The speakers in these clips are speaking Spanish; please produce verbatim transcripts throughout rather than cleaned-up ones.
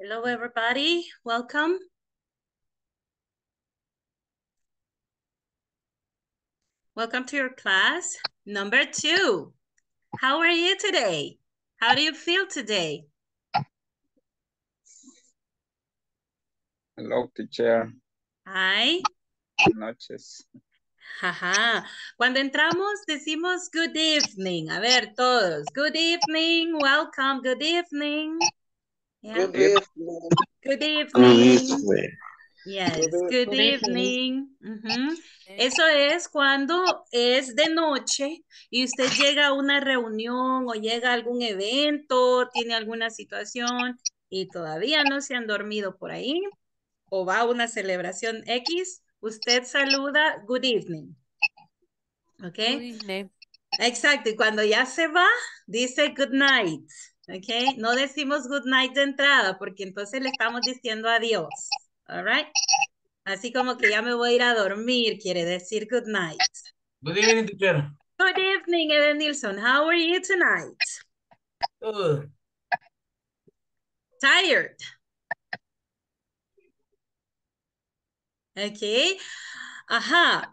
Hello, everybody. Welcome. Welcome to your class number two. How are you today? How do you feel today? Hello, teacher. Hi. Buenas noches. Ajá. Cuando entramos decimos good evening. A ver, todos. Good evening. Welcome. Good evening. Yeah. Good evening. Good evening. Good evening. Yes. Good evening. Uh-huh. Eso es cuando es de noche y usted llega a una reunión o llega a algún evento, tiene alguna situación y todavía no se han dormido por ahí o va a una celebración X. Usted saluda, good evening. ¿Ok? Good evening. Exacto. Y cuando ya se va, dice good night. ¿Ok? No decimos good night de entrada porque entonces le estamos diciendo adiós. All right? Así como que ya me voy a ir a dormir, quiere decir good night. Good evening, teacher. Good evening, Evan Nilsson. How are you tonight? Good. Tired. Okay. Ajá.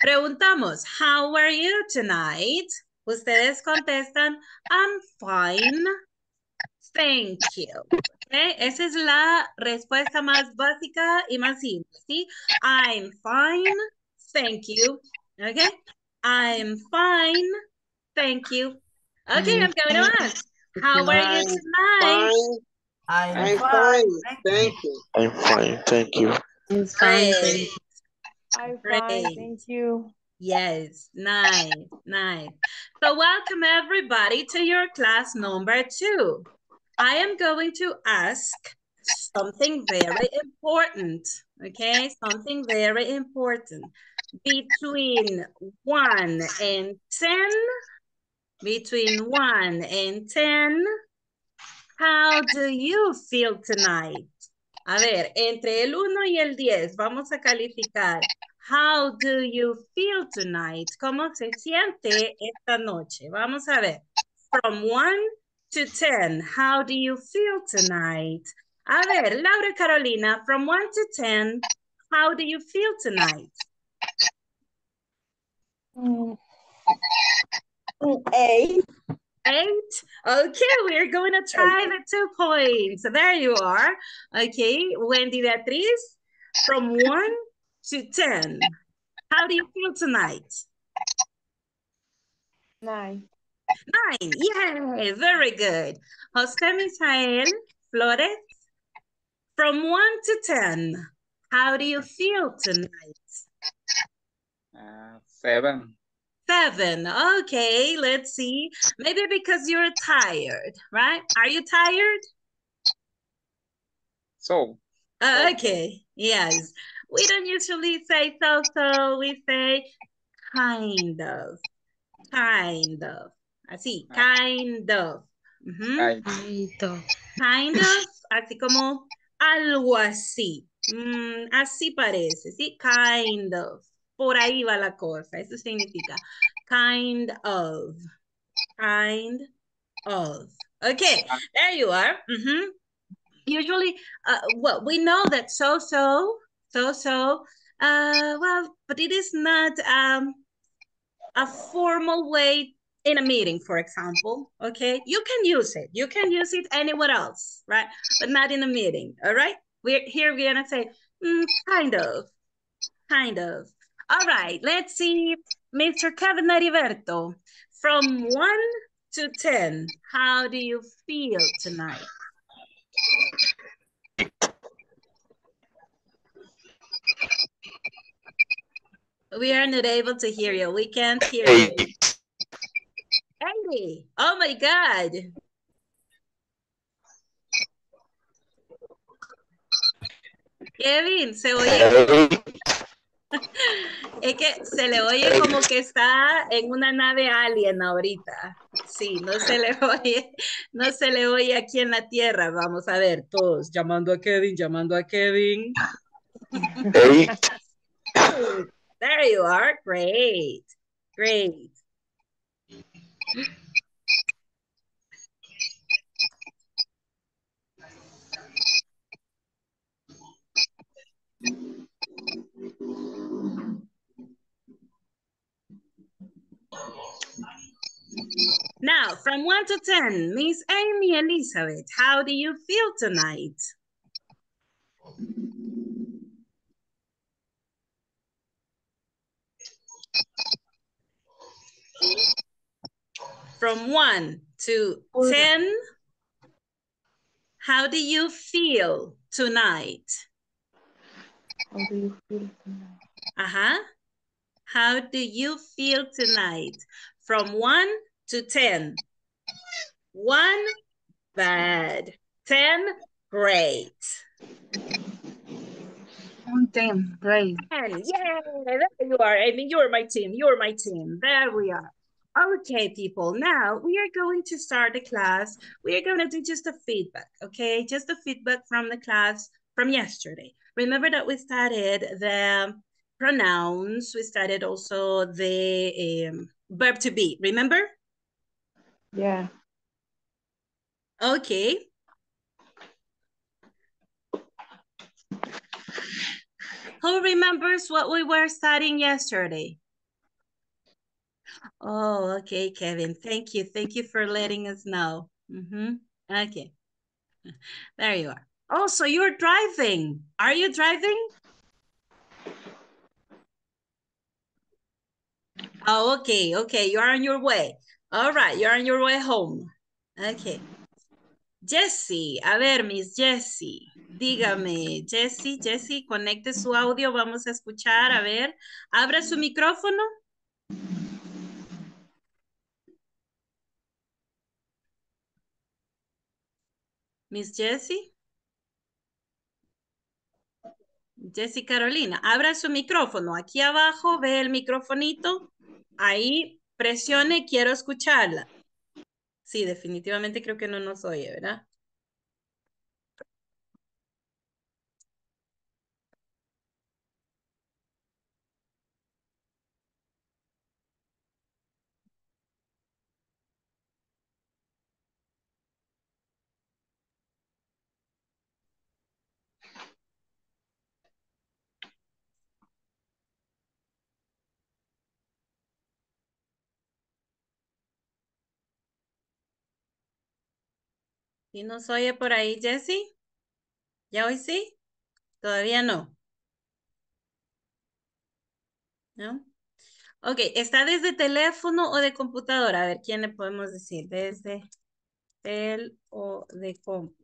Preguntamos, how are you tonight? Ustedes contestan, I'm fine. Thank you. Okay. Esa es la respuesta más básica y más simple, ¿sí? I'm fine. Thank you. Okay. I'm fine. Thank you. Okay, I'm coming on. How are you tonight? Fine. I'm, I'm fine. fine. Thank you. I'm fine. Thank you. I'm fine, great. I'm fine, thank you. Yes, nice, nice. So welcome everybody to your class number two. I am going to ask something very important, okay? Something very important. Between one and ten, between one and ten, how do you feel tonight? A ver, entre el uno y el diez, vamos a calificar. How do you feel tonight? ¿Cómo se siente esta noche? Vamos a ver. From one to ten, how do you feel tonight? A ver, Laura Carolina, from one to ten, how do you feel tonight? Mm. Eight. Eight. Okay, we're going to try the two points. There you are. Okay, Wendy Beatriz, from one to ten. How do you feel tonight? Nine. Nine. Yay, very good. Jose Misael Flores, from one to ten. How do you feel tonight? Uh, seven. Seven. Okay, let's see. Maybe because you're tired, right? Are you tired? So. Uh, okay, yes. We don't usually say so, so we say kind of. Kind of. Así, kind of. Uh-huh. Kind of. Kind of, así como algo así. Mm, así parece, ¿sí? Kind of. Por ahí va la cosa. Eso significa kind of. Kind of. Okay, there you are. Mm-hmm. Usually, uh, well, we know that so-so, so-so, uh, well, but it is not um, a formal way in a meeting, for example, okay? You can use it. You can use it anywhere else, right? But not in a meeting, all right? We're, here we're going to say, mm, kind of, kind of. All right, let's see, Mister Kevin Heriberto, from one to ten, how do you feel tonight? We are not able to hear you. We can't hear you. Andy, oh my God. Kevin, se oye. Es que se le oye como que está en una nave alien ahorita. Sí, no se le oye, no se le oye aquí en la tierra. Vamos a ver, todos llamando a Kevin, llamando a Kevin. Hey. There you are. Great. Great. Now, from one to ten, Miss Amy Elizabeth, how do you feel tonight? From one to ten, how do you feel tonight? How do you feel tonight? Uh-huh. How do you feel tonight? From one to ten. One, bad. Ten, great. One, ten, great. And yeah, there you are. I mean, you're my team. You're my team. There we are. Okay, people, now we are going to start the class. We are going to do just a feedback, okay? Just a feedback from the class from yesterday. Remember that we started the pronouns. We started also the um, verb to be, remember? Yeah. Okay. Who remembers what we were studying yesterday? Oh, okay, Kevin. Thank you. Thank you for letting us know. Mm-hmm. Okay. There you are. Oh, so you're driving. Are you driving? Oh, okay. Okay. You're on your way. All right. You're on your way home. Okay. Jessie. A ver, Miss Jessie. Dígame, Jessie, Jessie, conecte su audio. Vamos a escuchar. A ver, abra su micrófono. Miss Jessie. Jessie Carolina, abra su micrófono. Aquí abajo, ve el microfonito. Ahí, presione, quiero escucharla. Sí, definitivamente creo que no nos oye, ¿verdad? ¿Y nos oye por ahí, Jessie? ¿Ya hoy sí? Todavía no. ¿No? Ok, ¿está desde teléfono o de computadora? A ver, ¿quién le podemos decir? ¿Desde tel o de compu?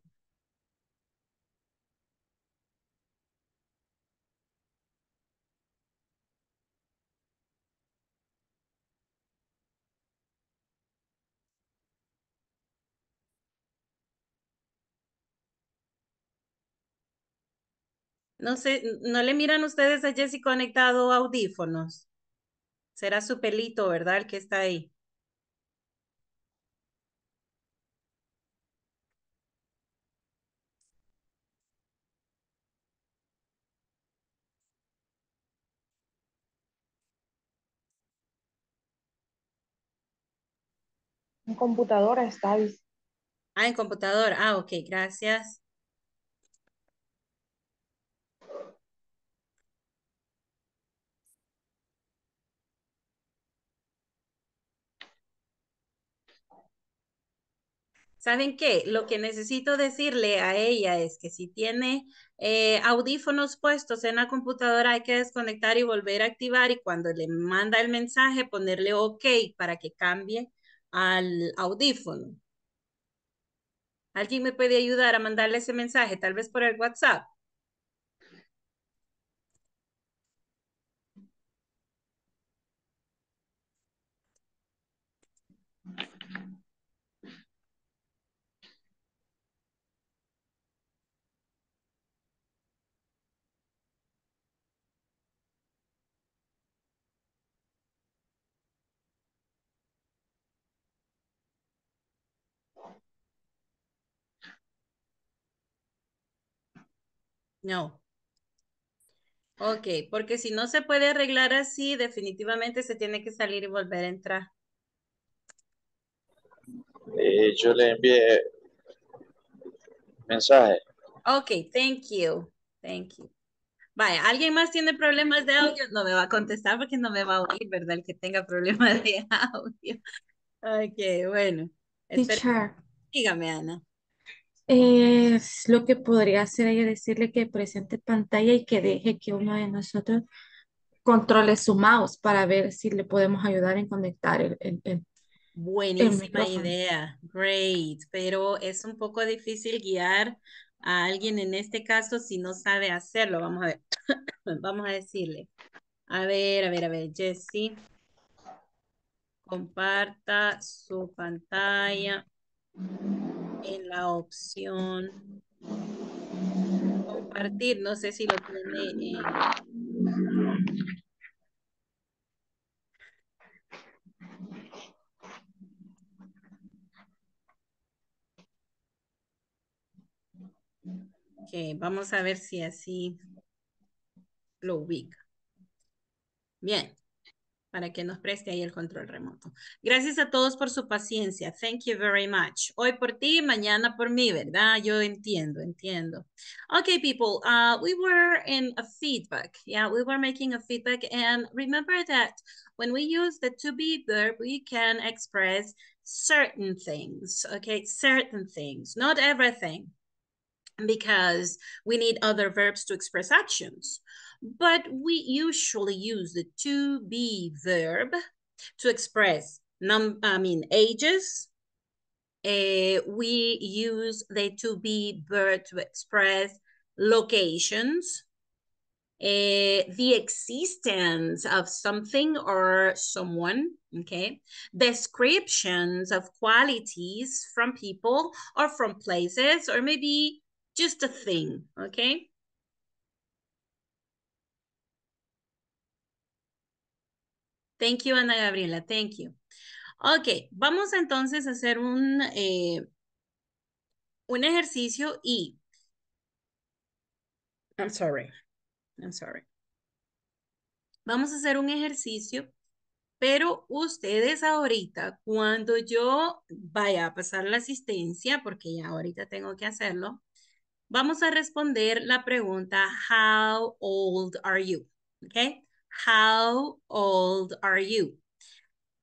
No sé, ¿no le miran ustedes a Jessie conectado audífonos? Será su pelito, ¿verdad? El que está ahí. En computadora está. Ah, en computadora. Ah, ok, gracias. ¿Saben qué? Lo que necesito decirle a ella es que si tiene eh, audífonos puestos en la computadora, hay que desconectar y volver a activar, y cuando le manda el mensaje ponerle OK para que cambie al audífono. ¿Alguien me puede ayudar a mandarle ese mensaje? Tal vez por el WhatsApp. No. Ok, porque si no se puede arreglar así, definitivamente se tiene que salir y volver a entrar. Eh, yo le envié mensaje. Ok, thank you. Thank you. Vaya, ¿alguien más tiene problemas de audio? No me va a contestar porque no me va a oír, ¿verdad? El que tenga problemas de audio. Ok, bueno. Espera. Teacher, Dígame, Ana. es lo que podría hacer ella decirle que presente pantalla y que deje que uno de nosotros controle su mouse para ver si le podemos ayudar en conectar el, el- el- el Buenísima micrófono. idea, great, pero es un poco difícil guiar a alguien en este caso si no sabe hacerlo. Vamos a ver, vamos a decirle. A ver, a ver, a ver, Jessy, comparta su pantalla en la opción compartir. No sé si lo tiene en... que vamos a ver si así lo ubica. Bien, para que nos preste ahí el control remoto. Gracias a todos por su paciencia. Thank you very much. Hoy por ti, mañana por mí, ¿verdad? Yo entiendo, entiendo. Okay, people, uh, we were in a feedback. Yeah, we were making a feedback. And remember that when we use the to be verb, we can express certain things, okay? Certain things, not everything, because we need other verbs to express actions. But we usually use the to be verb to express num I mean ages. Eh, we use the to be verb to express locations, eh, the existence of something or someone, okay? Descriptions of qualities from people or from places, or maybe just a thing, okay? Thank you, Ana Gabriela, thank you. Ok, vamos entonces a hacer un, eh, un ejercicio y... I'm sorry, I'm sorry. Vamos a hacer un ejercicio. Pero ustedes ahorita, cuando yo vaya a pasar la asistencia, porque ya ahorita tengo que hacerlo, vamos a responder la pregunta, how old are you? ¿Ok? How old are you?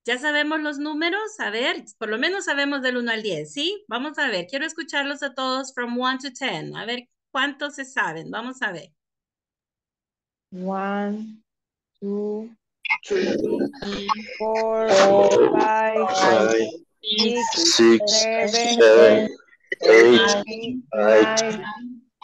Ya sabemos los números, a ver, por lo menos sabemos del uno al diez, ¿sí? Vamos a ver, quiero escucharlos a todos from one to ten, a ver cuántos se saben, vamos a ver. One, two, three, four, five, five, six, six, seven, eight, seven, eight, nine, nine,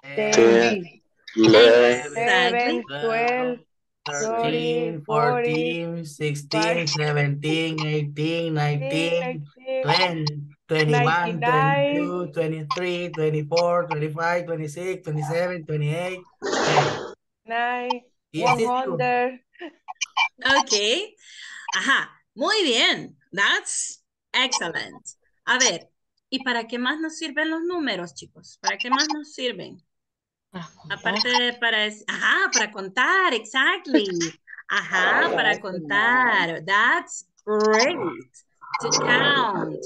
nine, ten, ten, eleven, Exactly. eleven, twelve, thirteen, fourteen, sixteen, seventeen, eighteen, nineteen, nineteen, twenty, twenty-one, twenty-two, twenty-three, twenty-four, twenty-five, twenty-six, twenty-seven, twenty-eight, thirty. nine, Yes, one it's true. hundred. Ok. Ajá, muy bien. That's excellent. A ver, ¿y para qué más nos sirven los números, chicos? ¿Para qué más nos sirven? Aparte de para... es- Ajá, para contar, exactly. Ajá, para contar. That's great. To count.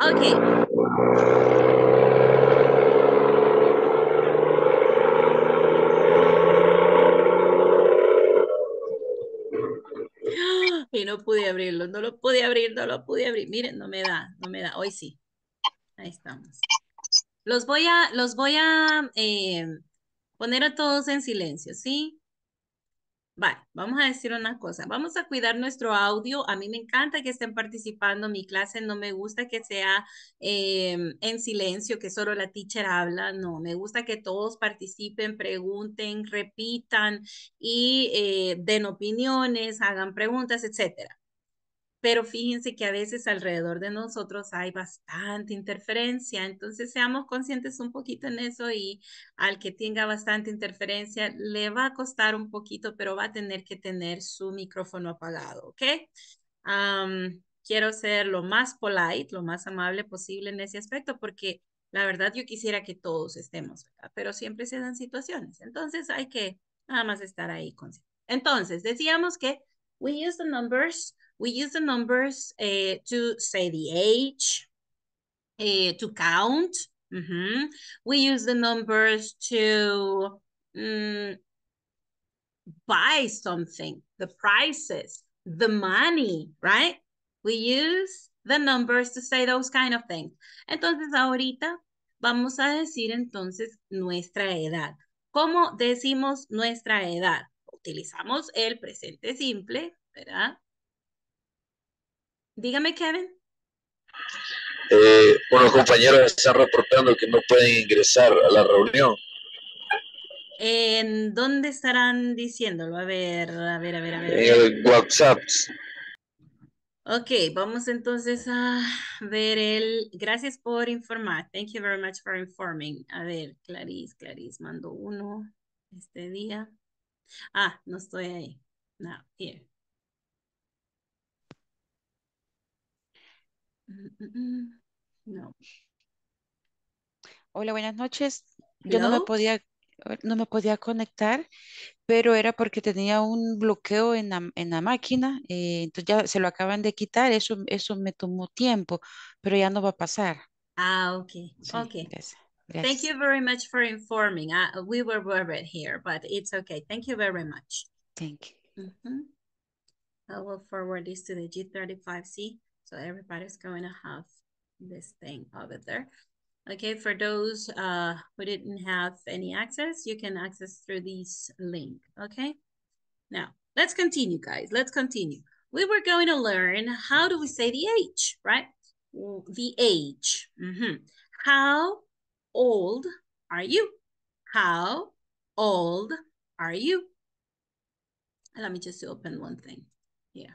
Ok, y no pude abrirlo, no lo pude abrir, no lo pude abrir. Miren, no me da, no me da. Hoy sí, ahí estamos. Los voy a, los voy a eh, poner a todos en silencio, ¿sí? Vale, vamos a decir una cosa. Vamos a cuidar nuestro audio. A mí me encanta que estén participando en mi clase. No me gusta que sea eh, en silencio, que solo la teacher habla. No, me gusta que todos participen, pregunten, repitan y eh, den opiniones, hagan preguntas, etcétera. Pero fíjense que a veces alrededor de nosotros hay bastante interferencia, entonces seamos conscientes un poquito en eso y al que tenga bastante interferencia le va a costar un poquito, pero va a tener que tener su micrófono apagado, ¿ok? Am, quiero ser lo más polite, lo más amable posible en ese aspecto, porque la verdad yo quisiera que todos estemos, ¿verdad? Pero siempre se dan situaciones, entonces hay que nada más estar ahí consciente. Entonces, decíamos que we use the numbers. We use the numbers eh, to say the age, eh, to count. Mhm. We use the numbers to mm, buy something, the prices, the money, right? We use the numbers to say those kind of things. Entonces, ahorita vamos a decir entonces nuestra edad. ¿Cómo decimos nuestra edad? Utilizamos el presente simple, ¿verdad? Dígame, Kevin. Eh, unos compañeros están reportando que no pueden ingresar a la reunión. ¿En dónde estarán diciéndolo? A ver, a ver, a ver, a ver. En WhatsApp. Ok, vamos entonces a ver el... Gracias por informar. Thank you very much for informing. A ver, Clarice, Clarice, mando uno este día. Ah, no estoy ahí. No, here. No. Hola, buenas noches. Yo no me podía... no me podía conectar, pero era porque tenía un bloqueo en la, en la máquina, eh, entonces ya se lo acaban de quitar, eso, eso me tomó tiempo, pero ya no va a pasar. Ah, ok, sí, ok. Gracias. Gracias. Thank you very much for informing. Uh, we were worried here, but it's okay. Thank you very much. Thank you. Mm-hmm. I will forward this to the G thirty-five C, so everybody's going to have this thing over there. Okay, for those uh, who didn't have any access, you can access through this link, okay? Now, let's continue, guys. Let's continue. We were going to learn how do we say the age, right? The age. Mm-hmm. How old are you? How old are you? Let me just open one thing. Yeah.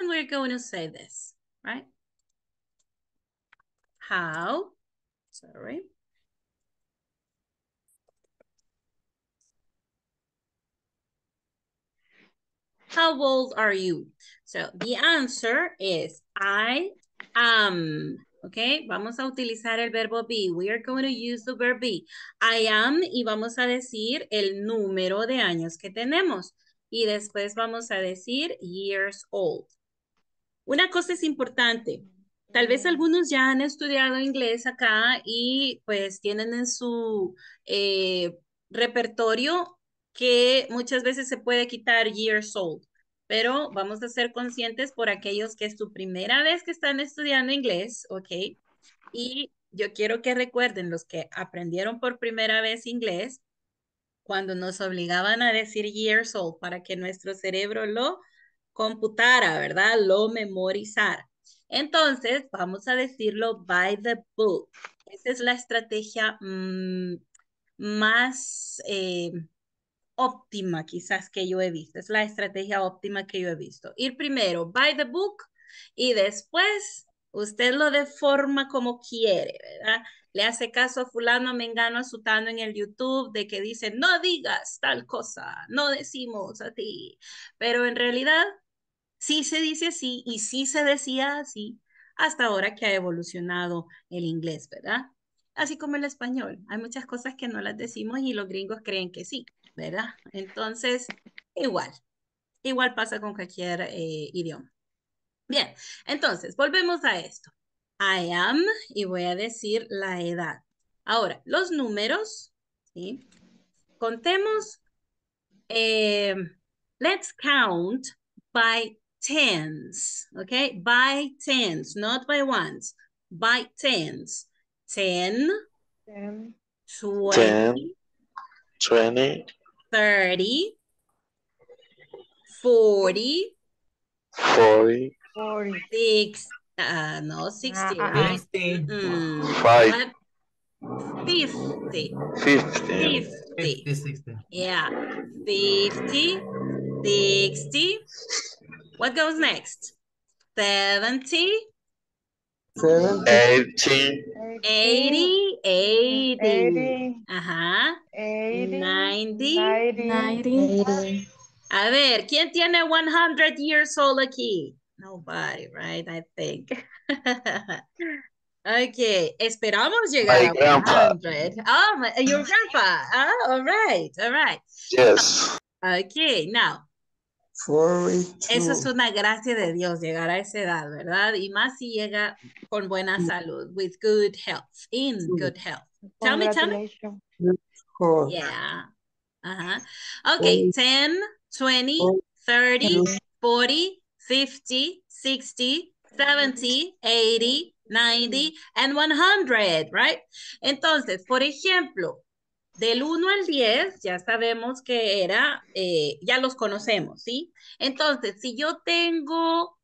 And we're going to say this, right? How, sorry. How old are you? So the answer is I am, okay? Vamos a utilizar el verbo be. We are going to use the verb be. I am, y vamos a decir el número de años que tenemos. Y después vamos a decir years old. Una cosa es importante, tal vez algunos ya han estudiado inglés acá y pues tienen en su eh, repertorio que muchas veces se puede quitar years old, pero vamos a ser conscientes por aquellos que es su primera vez que están estudiando inglés, ¿ok? Y yo quiero que recuerden los que aprendieron por primera vez inglés, cuando nos obligaban a decir years old para que nuestro cerebro lo computara, ¿verdad? Lo memorizara. Entonces, vamos a decirlo by the book. Esa es la estrategia mmm, más eh, óptima quizás que yo he visto. Es la estrategia óptima que yo he visto. Ir primero by the book y después usted lo deforma como quiere, ¿verdad? Le hace caso a fulano, mengano, a sutano en el YouTube de que dice, no digas tal cosa, no decimos a ti. Pero en realidad, sí se dice así y sí se decía así hasta ahora que ha evolucionado el inglés, ¿verdad? Así como el español. Hay muchas cosas que no las decimos y los gringos creen que sí, ¿verdad? Entonces, igual. Igual pasa con cualquier eh, idioma. Bien, entonces, volvemos a esto. I am, y voy a decir la edad. Ahora, los números, ¿sí? Contemos, eh, let's count by tens, ¿ok? By tens, not by ones, by tens. Ten, ten. Twenty, ten, twenty, thirty, forty, forty, forty. Six. Uh, no, sixty, uh, right? fifty. Mm, five. fifty. fifty. fifty. fifty, sixty. Yeah. fifty, sixty. What goes next? seventy. eighty. eighty. eighty. Ajá. eighty. ninety. ninety. A ver, ¿quién tiene one hundred years old aquí? Nobody, right? I think. Okay, esperamos llegar my a one hundred. Oh, my, your grandpa. Oh, all right, all right. Yes. Okay, now, cuarenta y dos. Eso es una gracia de Dios llegar a esa edad, ¿verdad? Y más si llega con buena salud, with good health, in good health. Tell me, tell me. Yeah. Uh-huh. Okay, ten, twenty, thirty, forty, fifty, sixty, seventy, eighty, ninety, and one hundred, right? Entonces, por ejemplo, del uno al diez, ya sabemos que era, eh, ya los conocemos, ¿sí? Entonces, si yo tengo,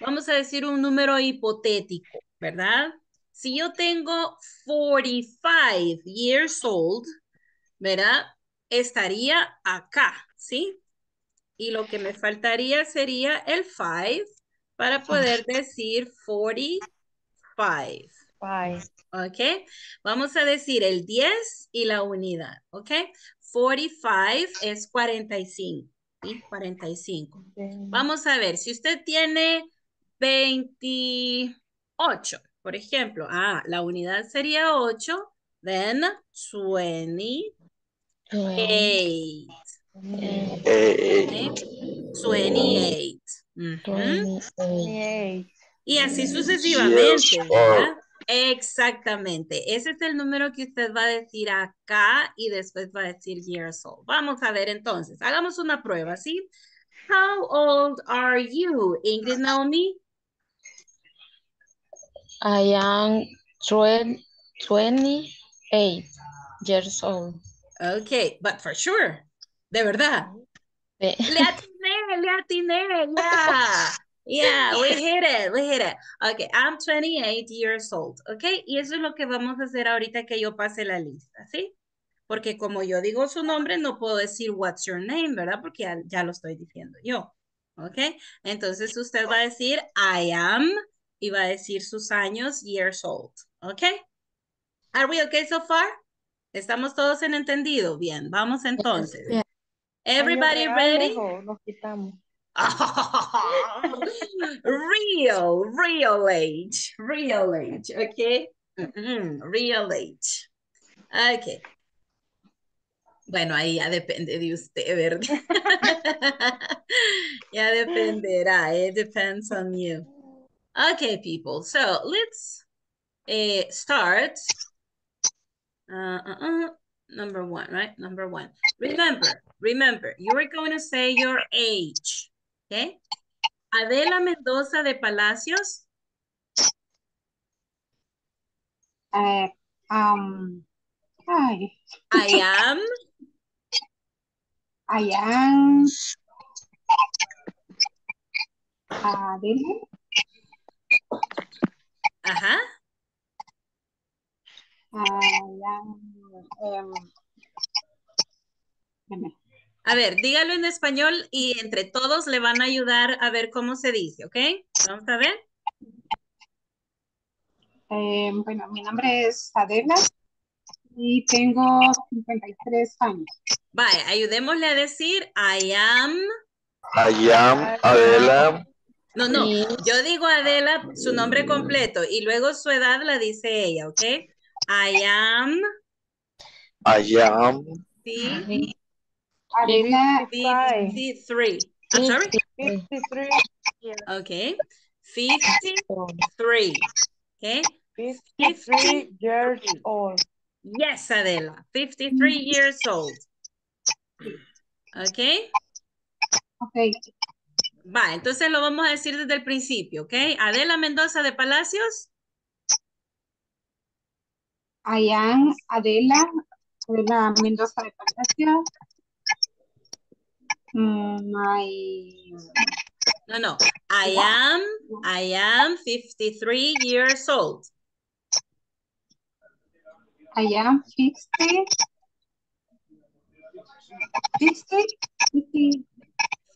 vamos a decir un número hipotético, ¿verdad? Si yo tengo forty-five years old, ¿verdad? Estaría acá, ¿sí? Y lo que me faltaría sería el five para poder decir forty-five. Five. Ok, vamos a decir el diez y la unidad, ok. forty-five es cuarenta y cinco, ¿sí? cuarenta y cinco. Okay. Vamos a ver, si usted tiene veintiocho, por ejemplo, ah, la unidad sería ocho, then twenty-eight. twenty-eight. Okay. twenty-eight. Uh-huh. twenty-eight. Y así sucesivamente, ¿verdad? Exactamente, ese es el número que usted va a decir acá y después va a decir years old. Vamos a ver entonces, hagamos una prueba, ¿sí? How old are you, Ingrid Naomi? I am twenty-eight years old. Okay, but for sure, de verdad. Le atiné, le atiné, ya. Yeah, we hit it, we hit it. Okay, I'm twenty-eight years old, okay? Y eso es lo que vamos a hacer ahorita que yo pase la lista, ¿sí? Porque como yo digo su nombre, no puedo decir what's your name, ¿verdad? Porque ya, ya lo estoy diciendo yo, ¿ok? Entonces usted va a decir I am y va a decir sus años, years old, ¿ok? Are we okay so far? ¿Estamos todos en entendido? Bien, vamos entonces. Everybody ready? Nos quitamos. Oh, real, real age, real age, okay, mm-hmm, real age, okay. Bueno, ahí ya depende de usted, ¿verdad? Ya dependerá, it depends on you. Okay, people, so let's eh, start. Uh, uh, uh, number one, right? Number one. Remember, remember, you are going to say your age. Okay. Adela Mendoza de Palacios. Uh, um, I. I am. I am. Adela. Ajá. I am. Um, A ver, dígalo en español y entre todos le van a ayudar a ver cómo se dice, ¿ok? Vamos a ver. Eh, bueno, mi nombre es Adela y tengo cincuenta y tres años. Vale, ayudémosle a decir I am. I am Adela. No, no, yo digo Adela, su nombre completo y luego su edad la dice ella, ¿ok? I am. I am. Sí. Adela, fifty-three. I'm sorry? fifty-three. Yes. Okay. fifty-three. Okay. fifty-three years old. Yes, Adela. fifty-three years old. Okay. Okay. Va, entonces lo vamos a decir desde el principio, okay? Adela Mendoza de Palacios. I am Adela, Adela Mendoza de Palacios. My... No, no. I am, I am fifty-three years old. I am fifty, fifty,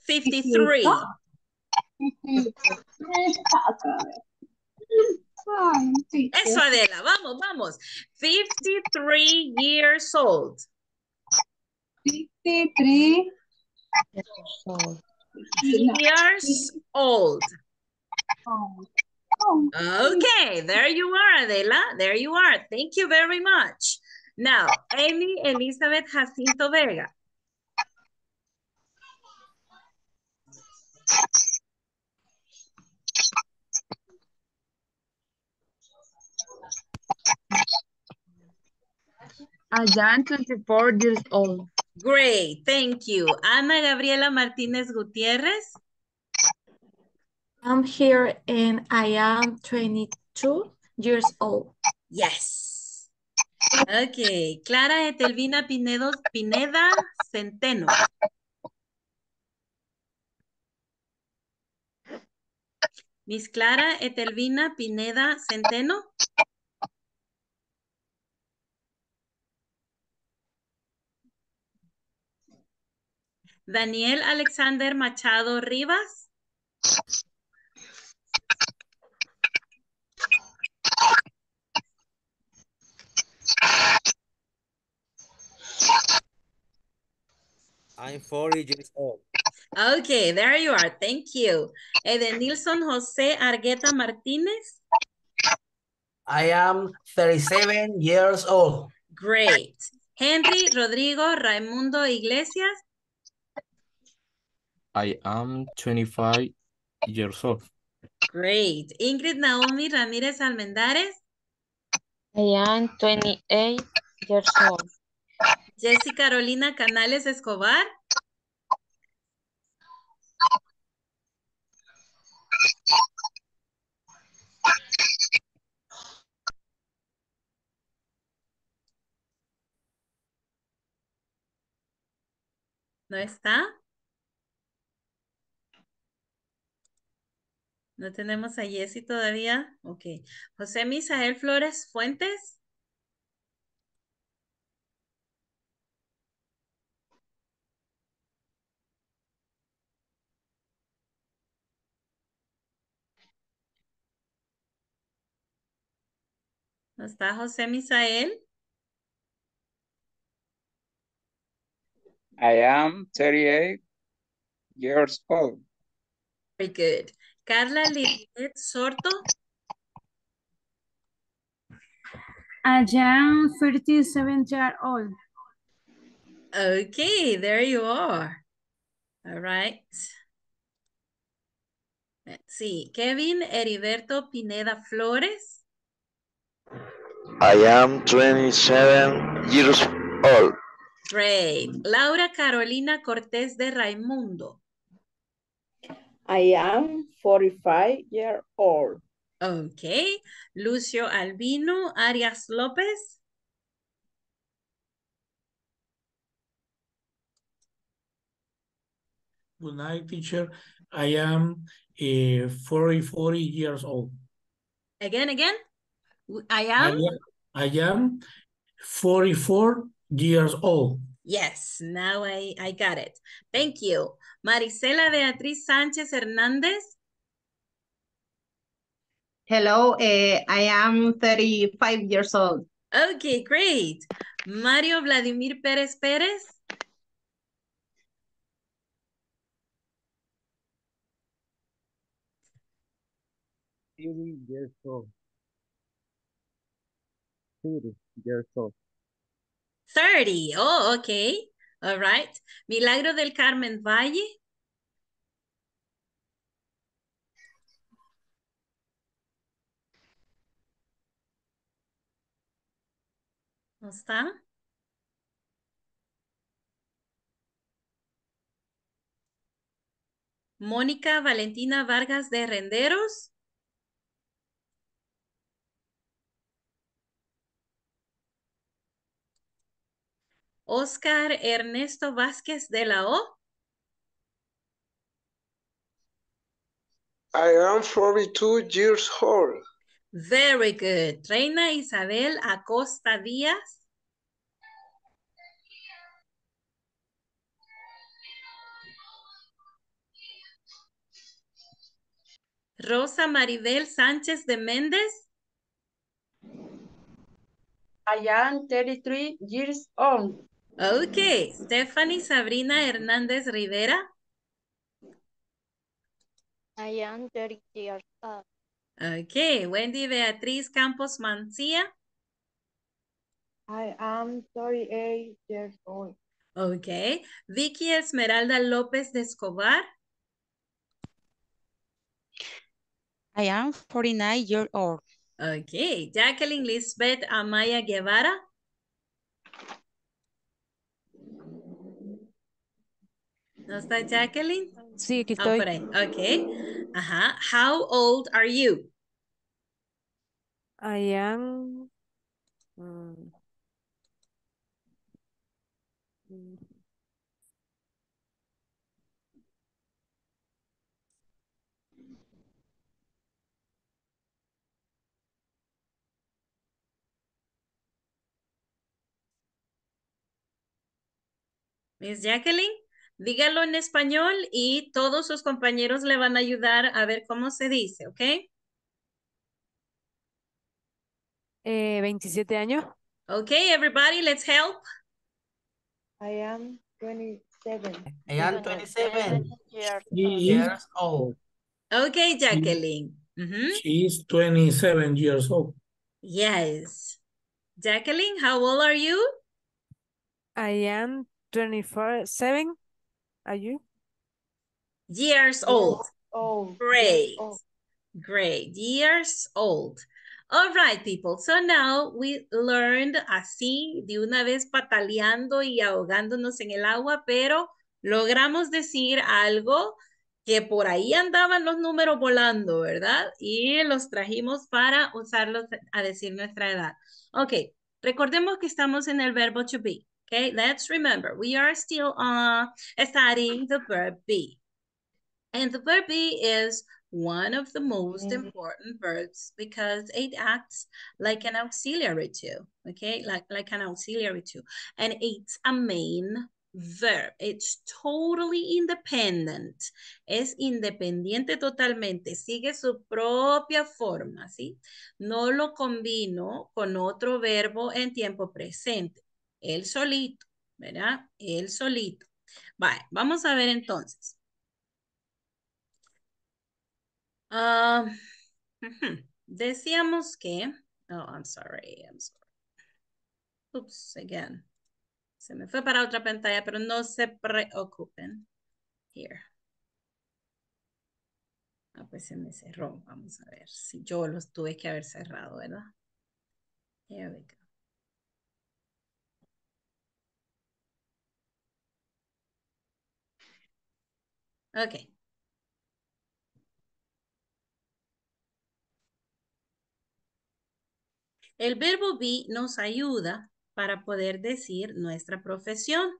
fifty. fifty-three. Eso, Adela, vamos, vamos. fifty-three years old. fifty-three years old. Okay, there you are, Adela. There you are. Thank you very much. Now, Amy Elizabeth Jacinto Vega. I am twenty-four years old. Great, thank you. Ana Gabriela Martinez Gutierrez. I'm here and I am twenty-two years old. Yes. Okay, Clara Etelvina Pinedo, Pineda Centeno. Miss Clara Etelvina Pineda Centeno. Daniel Alexander Machado Rivas. I'm forty years old. Okay, there you are. Thank you. Edenilson José Argueta Martínez. I am thirty-seven years old. Great. Henry Rodrigo Raimundo Iglesias. I am twenty-five years old. Great. Ingrid Naomi Ramírez Almendares. I am twenty-eight years old. Jessy Carolina Canales Escobar. ¿No está? ¿No tenemos a Jessy todavía? Ok. José Misael Flores Fuentes. ¿No está José Misael? I am thirty-eight years old. Very good. Carla Lilith Sorto. I am thirty-seven years old. Okay, there you are. All right. Let's see. Kevin Heriberto Pineda Flores. I am twenty-seven years old. Great. Laura Carolina Cortés de Raimundo. I am forty-five years old. Okay. Lucio Albino Arias López. Good night, teacher. I am uh, forty, forty years old. Again, again? I am? I am, I am forty-four years old. Yes, now I, I got it. Thank you. Marisela Beatriz Sánchez Hernández. Hello, uh, I am thirty-five years old. Okay, great. Mario Vladimir Pérez Pérez. thirty years old. thirty years old. thirty. Oh, okay. All right. Milagro del Carmen Valle. ¿No está? Mónica Valentina Vargas de Renderos. Oscar Ernesto Vázquez de la O. I am forty-two years old. Very good. Reina Isabel Acosta Díaz. Rosa Maribel Sánchez de Méndez. I am thirty-three years old. Okay, Stephanie Sabrina Hernández Rivera. I am thirty years old. Okay, Wendy Beatriz Campos Mancía. I am thirty-eight years old. Okay, Vicky Esmeralda López de Escobar. I am forty-nine years old. Okay. Jacqueline Lisbeth Amaya Guevara. ¿No está Jacqueline? Sí, aquí estoy. Oh, por ahí. Ok. Ajá. How old are you? I am... Um, Miss Jacqueline, dígalo en español y todos sus compañeros le van a ayudar a ver cómo se dice, ¿ok? Eh, veintisiete años. Ok, everybody, let's help. I am twenty-seven. I am twenty-seven years old. Okay, Jacqueline. Mm-hmm. She is twenty-seven years old. Yes. Jacqueline, how old are you? I am twenty-four, seven. Are you? Years old. Oh, great. Oh. Great. Years old. All right, people. So now we learned así, de una vez pataleando y ahogándonos en el agua, pero logramos decir algo que por ahí andaban los números volando, ¿verdad? Y los trajimos para usarlos a decir nuestra edad. Okay, recordemos que estamos en el verbo to be. Okay, let's remember, we are still uh, studying the verb be. And the verb be is one of the most important verbs because it acts like an auxiliary to, okay? Like, like an auxiliary to. And it's a main verb. It's totally independent. Es independiente totalmente. Sigue su propia forma, ¿sí? No lo combino con otro verbo en tiempo presente. Él solito, ¿verdad? Él solito. Vale, vamos a ver entonces. Uh, uh-huh. Decíamos que, oh, I'm sorry, I'm sorry. Oops, again. Se me fue para otra pantalla, pero no se preocupen. Here. Ah, pues se me cerró. Vamos a ver si yo los tuve que haber cerrado, ¿verdad? Here we go. Okay. El verbo be nos ayuda para poder decir nuestra profesión,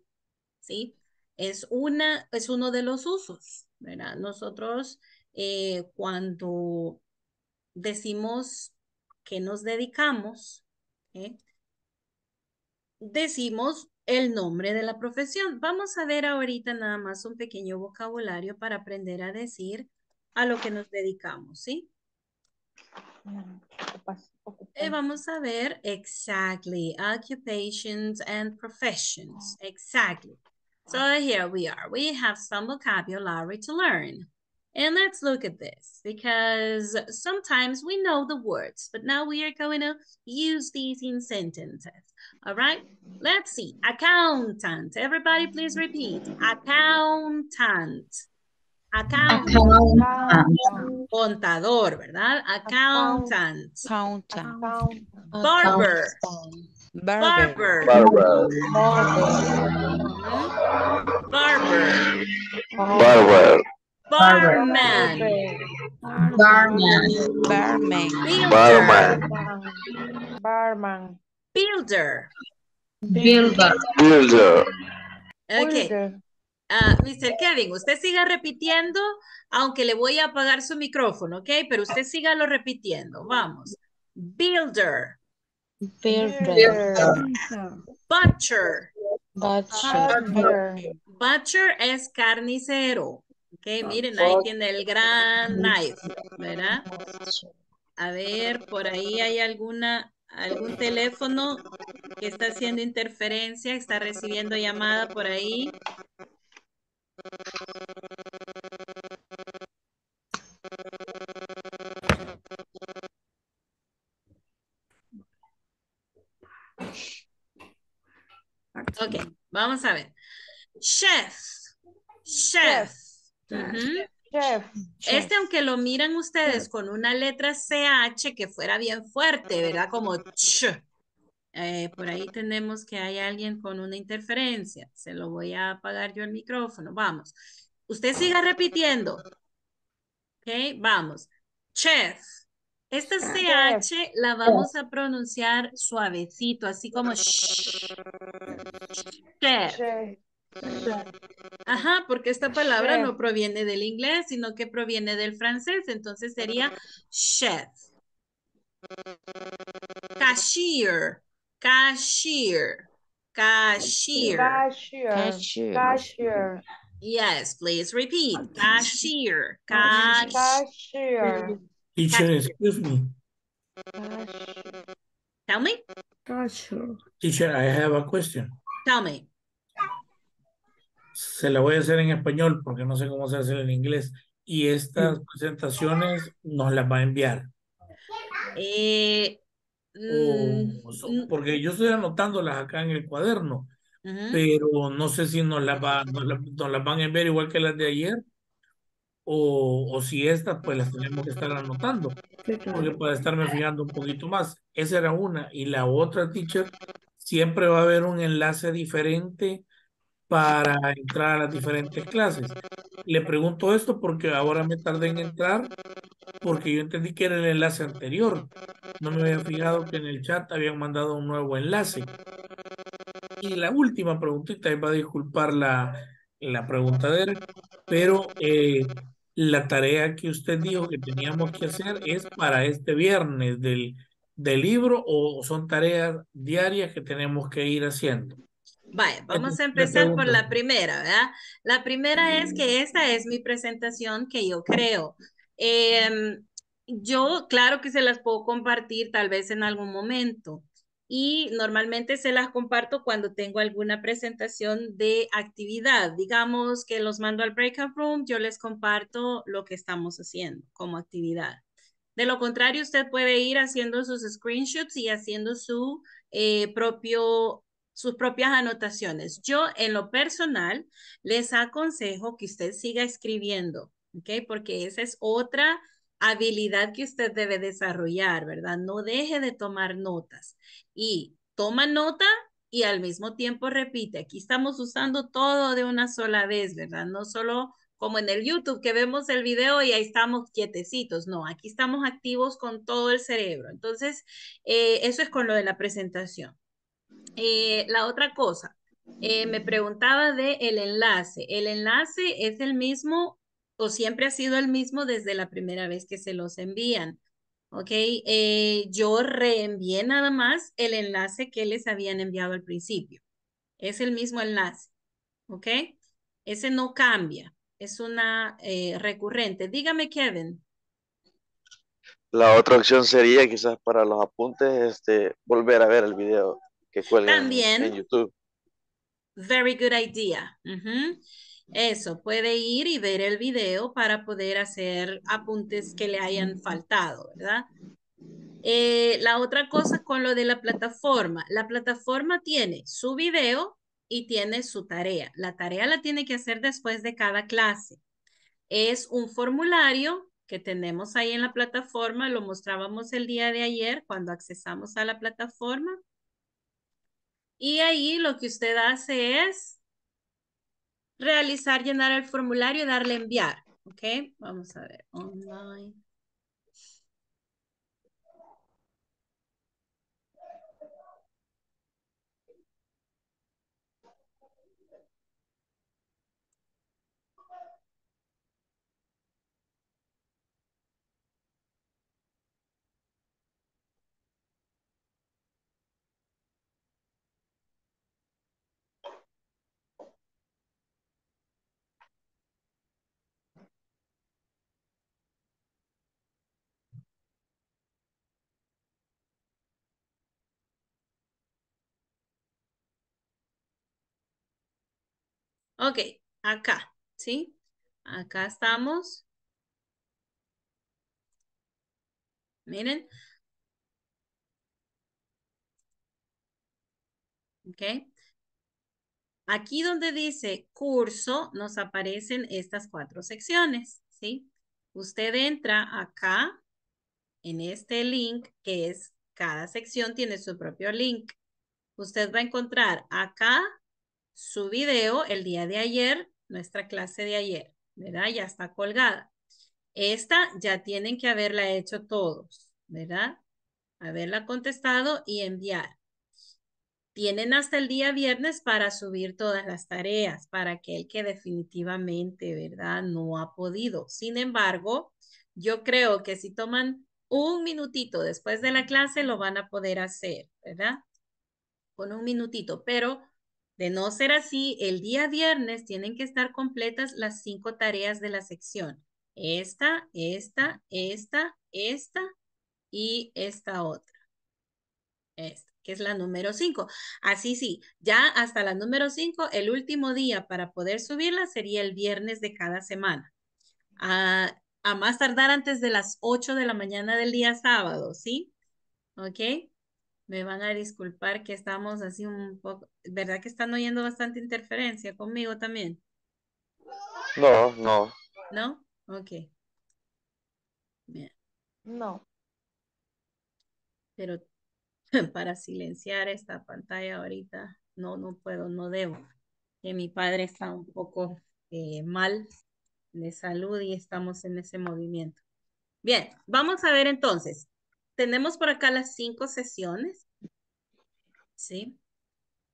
¿sí? Es, una, es uno de los usos, ¿verdad? Nosotros eh, cuando decimos que nos dedicamos, ¿eh? Decimos el nombre de la profesión. Vamos a ver ahorita nada más un pequeño vocabulario para aprender a decir a lo que nos dedicamos, ¿sí? Eh, vamos a ver, exactly, occupations and professions, exactly. So here we are, we have some vocabulary to learn. And let's look at this, because sometimes we know the words, but now we are going to use these in sentences, all right? Let's see, accountant, everybody please repeat, accountant. Accountant. Accountant. Contador, ¿verdad? Accountant. Accountant. Barber. Barber. Barber. Barber. Barber. Barber. Barman. Barman. Barman. Barman. Barman. Builder. Builder. Builder. Okay. Uh, mister Kevin, usted siga repitiendo, aunque le voy a apagar su micrófono, ¿ok? Pero usted siga lo repitiendo, vamos. Builder. Builder. Butcher. Butcher. Butcher. Butcher es carnicero, ¿ok? Miren, ahí tiene el gran knife, ¿verdad? A ver, por ahí hay alguna... algún teléfono que está haciendo interferencia, está recibiendo llamada por ahí. Ok, vamos a ver. Chef. Chef. Chef. Uh-huh. Chef. Este, aunque lo miran ustedes con una letra C H que fuera bien fuerte, ¿verdad? Como ch. Eh, por ahí tenemos que hay alguien con una interferencia. Se lo voy a apagar yo el micrófono. Vamos. Usted siga repitiendo. Ok, vamos. Chef. Esta C H la vamos a pronunciar suavecito, así como sh. Chef. Ajá, porque esta palabra no proviene del inglés, sino que proviene del francés. Entonces sería chef. Cashier. Cashier. Cashier. Cashier. Cashier. Yes, please repeat. Cashier. Cashier. Teacher, excuse me. Tell me. Cashier. Teacher, I have a question. Tell me. Se la voy a hacer en español porque no sé cómo se hace en inglés. Y estas presentaciones nos las va a enviar. Eh, oh, porque yo estoy anotándolas acá en el cuaderno. Uh-huh. Pero no sé si nos las, va, nos, las, nos las van a enviar igual que las de ayer. O, o si estas pues las tenemos que estar anotando. Porque para estarme fijando un poquito más. Esa era una. Y la otra, teacher, siempre va a haber un enlace diferente para entrar a las diferentes clases. Le pregunto esto porque ahora me tardé en entrar porque yo entendí que era el enlace anterior. No me había fijado que en el chat habían mandado un nuevo enlace. Y la última preguntita, y va a disculpar la, la preguntadera, pero eh, la tarea que usted dijo que teníamos que hacer es para este viernes del, del libro, o son tareas diarias que tenemos que ir haciendo. Vaya, vamos a empezar por la primera, ¿verdad? La primera es que esta es mi presentación que yo creo. Eh, yo, claro que se las puedo compartir tal vez en algún momento. Y normalmente se las comparto cuando tengo alguna presentación de actividad. Digamos que los mando al breakout room, yo les comparto lo que estamos haciendo como actividad. De lo contrario, usted puede ir haciendo sus screenshots y haciendo su eh, propio... sus propias anotaciones. Yo, en lo personal, les aconsejo que usted siga escribiendo, ¿ok? Porque esa es otra habilidad que usted debe desarrollar, ¿verdad? No deje de tomar notas. Y toma nota y al mismo tiempo repite. Aquí estamos usando todo de una sola vez, ¿verdad? No solo como en el YouTube, que vemos el video y ahí estamos quietecitos. No, aquí estamos activos con todo el cerebro. Entonces, eh, eso es con lo de la presentación. Eh, la otra cosa, eh, me preguntaba de el enlace. El enlace es el mismo o siempre ha sido el mismo desde la primera vez que se los envían. Ok, eh, yo reenvié nada más el enlace que les habían enviado al principio. Es el mismo enlace. Ok, ese no cambia, es una eh, recurrente. Dígame, Kevin. La otra opción sería quizás para los apuntes, este, volver a ver el video. Que también en YouTube. Very good idea. Uh-huh. Eso, puede ir y ver el video para poder hacer apuntes que le hayan faltado, ¿verdad? Eh, la otra cosa con lo de la plataforma. La plataforma tiene su video y tiene su tarea. La tarea la tiene que hacer después de cada clase. Es un formulario que tenemos ahí en la plataforma. Lo mostrábamos el día de ayer cuando accesamos a la plataforma. Y ahí lo que usted hace es realizar, llenar el formulario y darle enviar. Ok, vamos a ver. Online. Ok, acá, ¿sí? Acá estamos. Miren. Ok. Aquí donde dice curso, nos aparecen estas cuatro secciones, ¿sí? ¿sí? Usted entra acá en este link que es, cada sección tiene su propio link. Usted va a encontrar acá su video, el día de ayer, nuestra clase de ayer, ¿verdad? Ya está colgada. Esta ya tienen que haberla hecho todos, ¿verdad? Haberla contestado y enviar. Tienen hasta el día viernes para subir todas las tareas, para aquel que definitivamente, ¿verdad?, no ha podido. Sin embargo, yo creo que si toman un minutito después de la clase, lo van a poder hacer, ¿verdad? Con un minutito, pero de no ser así, el día viernes tienen que estar completas las cinco tareas de la sección. Esta, esta, esta, esta y esta otra. Esta, que es la número cinco. Así sí, ya hasta la número cinco, el último día para poder subirla sería el viernes de cada semana. A, a más tardar antes de las ocho de la mañana del día sábado, ¿sí? ¿Ok? Me van a disculpar que estamos así un poco... ¿Verdad que están oyendo bastante interferencia conmigo también? No, no. ¿No? Ok. Bien. No. Pero... para silenciar esta pantalla ahorita, no, no puedo, no debo. Que mi padre está un poco eh, mal de salud y estamos en ese movimiento. Bien, vamos a ver entonces. Tenemos por acá las cinco sesiones, ¿sí?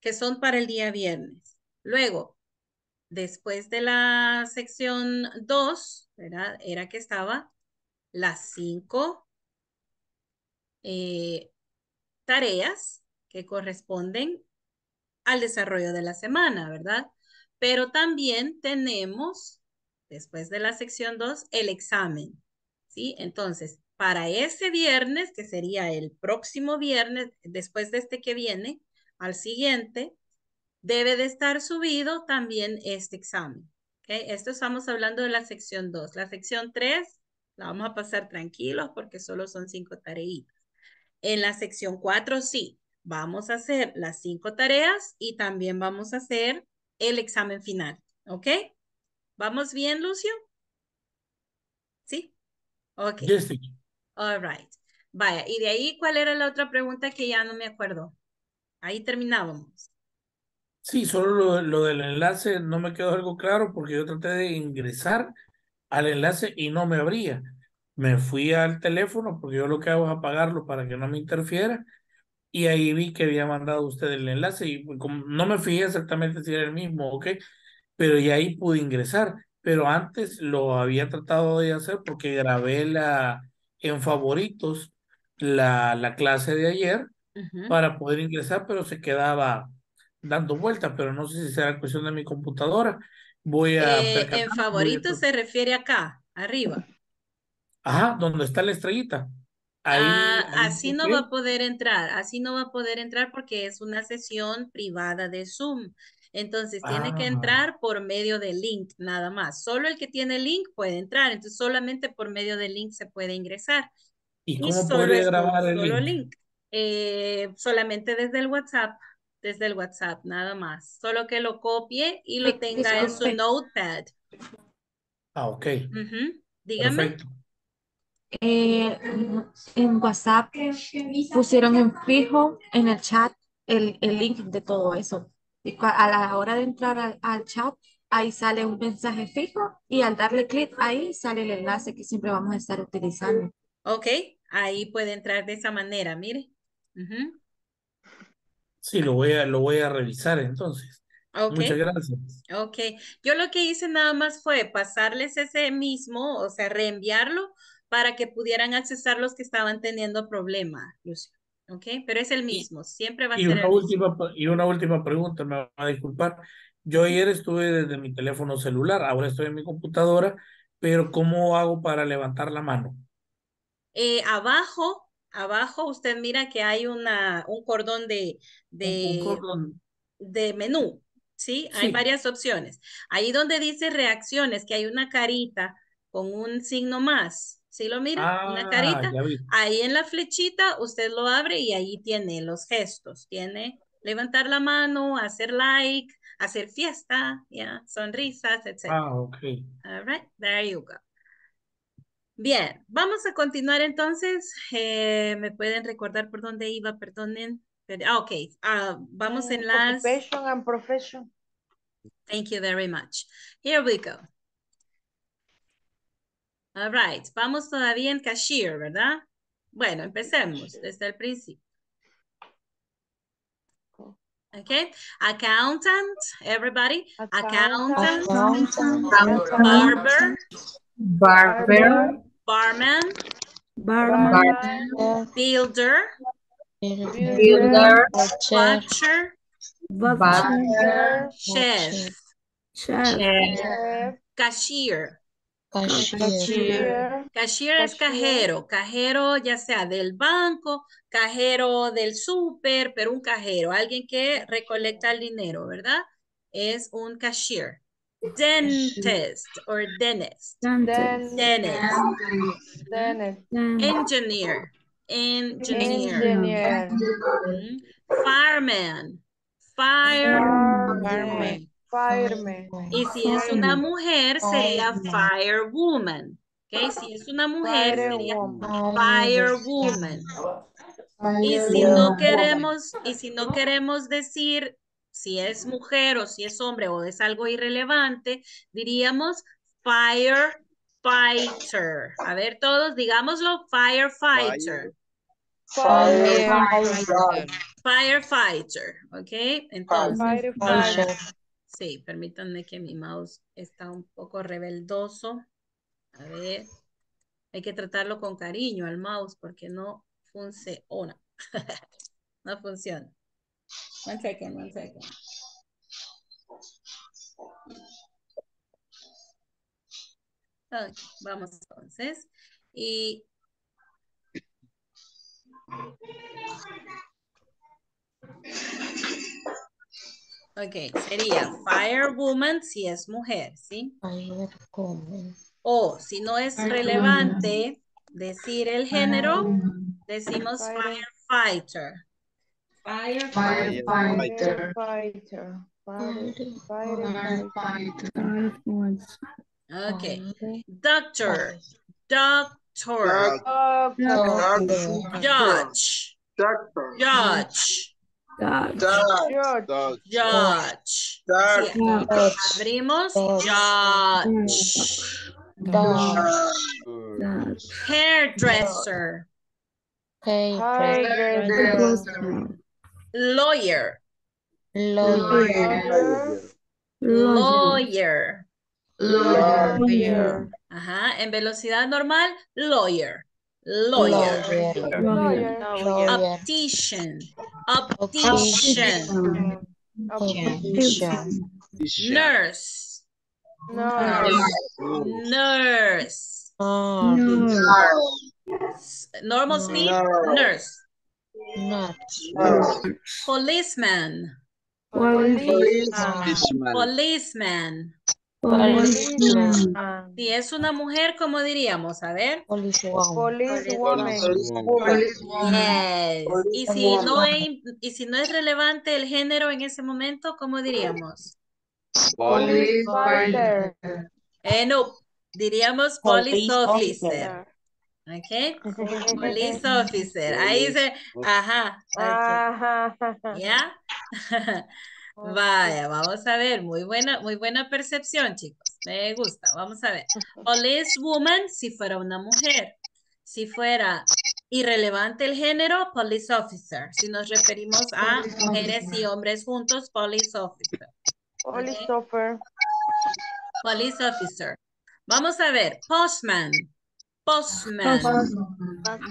Que son para el día viernes. Luego, después de la sección dos, ¿verdad? Era que estaba las cinco eh, tareas que corresponden al desarrollo de la semana, ¿verdad? Pero también tenemos, después de la sección dos, el examen, ¿sí? Entonces, para ese viernes, que sería el próximo viernes, después de este que viene, al siguiente, debe de estar subido también este examen, ¿okay? Esto estamos hablando de la sección dos. La sección tres la vamos a pasar tranquilos porque solo son cinco tareitas. En la sección cuatro, sí, vamos a hacer las cinco tareas y también vamos a hacer el examen final, ¿ok? ¿Vamos bien, Lucio? ¿Sí? Ok. Yes, sí. All right. Vaya, y de ahí, ¿cuál era la otra pregunta que ya no me acuerdo? Ahí terminábamos. Sí, solo lo, lo del enlace no me quedó algo claro porque yo traté de ingresar al enlace y no me abría. Me fui al teléfono porque yo lo que hago es apagarlo para que no me interfiera y ahí vi que había mandado usted el enlace y como no me fijé exactamente si era el mismo, ¿ok? Pero ya ahí pude ingresar, pero antes lo había tratado de hacer porque grabé la, en favoritos la, la clase de ayer uh-huh. para poder ingresar, pero se quedaba dando vueltas, pero no sé si será cuestión de mi computadora. Voy a... Eh, en favoritos se refiere acá, arriba. Ajá, donde está la estrellita. Ahí, ah, ahí así no va a poder entrar, así no va a poder entrar porque es una sesión privada de Zoom. Entonces ah. tiene que entrar por medio del link, nada más. Solo el que tiene link puede entrar, entonces solamente por medio del link se puede ingresar. ¿Y cómo puede grabar el solo link? link. Eh, solamente desde el WhatsApp, desde el WhatsApp, nada más. Solo que lo copie y lo tenga en su notepad. Ah, ok. Uh-huh. Dígame. Perfecto. Eh, en WhatsApp pusieron en fijo en el chat el, el link de todo eso y a la hora de entrar al, al chat ahí sale un mensaje fijo y al darle clic ahí sale el enlace que siempre vamos a estar utilizando. Ok, ahí puede entrar de esa manera, mire. Uh-huh. Sí, lo voy a, lo voy a revisar entonces. Okay. Muchas gracias. Ok, yo lo que hice nada más fue pasarles ese mismo, o sea, reenviarlo para que pudieran accesar los que estaban teniendo problemas, Lucio. ¿Ok? Pero es el mismo, siempre va a y ser una el última, mismo. Y una última pregunta, me va a disculpar. Yo ayer estuve desde mi teléfono celular, ahora estoy en mi computadora, pero ¿cómo hago para levantar la mano? Eh, abajo, abajo usted mira que hay una, un cordón de, de, un cordón. de menú, ¿sí? ¿sí? Hay varias opciones. Ahí donde dice reacciones, que hay una carita con un signo más. ¿Sí lo mira? Ah, una carita. Ahí en la flechita usted lo abre y ahí tiene los gestos. Tiene levantar la mano, hacer like, hacer fiesta, yeah, sonrisas, etcétera. Ah, ok. All right, there you go. Bien, vamos a continuar entonces. Eh, ¿me pueden recordar por dónde iba? Perdonen. Ah, ok. Uh, vamos en las... Occupation and profession. Thank you very much. Here we go. All right. Vamos todavía en cashier, ¿verdad? Bueno, empecemos desde el principio. Okay. Accountant, everybody. Accountant. Accountant. Accountant. Barber. Barber, barman, barman, barman, builder, builder, butcher, butcher, chef, chef, cashier, cashier, cashier es cajero, cajero ya sea del banco, cajero del súper, pero un cajero, alguien que recolecta el dinero, ¿verdad? Es un cashier. Dentist or dentist. Dentist. Dentist. Dentist. Engineer. Engineer. Engineer. Mm-hmm. Fireman. Fireman. Fireman. Y si es una mujer, sería firewoman. Okay, si es una mujer, sería firewoman. Y si no queremos, y si no queremos decir si es mujer o si es hombre o es algo irrelevante, diríamos firefighter. A ver todos, digámoslo, firefighter. Firefighter. Firefighter, ¿ok? Entonces, firefighter. Sí, permítanme que mi mouse está un poco rebeldoso. A ver, hay que tratarlo con cariño al mouse porque no funciona. No funciona. One second, one second. Okay, vamos entonces. Y... Ok, sería firewoman si es mujer, ¿sí? O si no es relevante decir el género, decimos firefighter. Firefighter. Firefighter. Firefighter. Firefighter. Firefighter. Okay. Doctor. Doctor. Judge. Doctor. Judge. Judge. Judge. Abrimos. Judge. Hairdresser. Hairdresser. Lawyer. Lawyer. Lawyer. Lawyer. Ajá, en velocidad normal, lawyer. Lawyer. Optician. Optician. Nurse. Nurse. Nurse. Normal speed, nurse. Not. Oh. Policeman. Policeman. Policeman. Policeman. Si es una mujer, ¿cómo diríamos? A ver. Policewoman. Yes. Y si no es, y si no es relevante el género en ese momento, ¿cómo diríamos? Police officer. Eh, no, diríamos police officer. Okay, police officer. Ahí se, ajá, okay. Ya, vaya, vamos a ver, muy buena, muy buena percepción, chicos, me gusta, vamos a ver. Police woman, si fuera una mujer, si fuera irrelevante el género, police officer, si nos referimos a mujeres y hombres juntos, police officer. Okay. Police officer. Police officer. Vamos a ver, postman. Postman.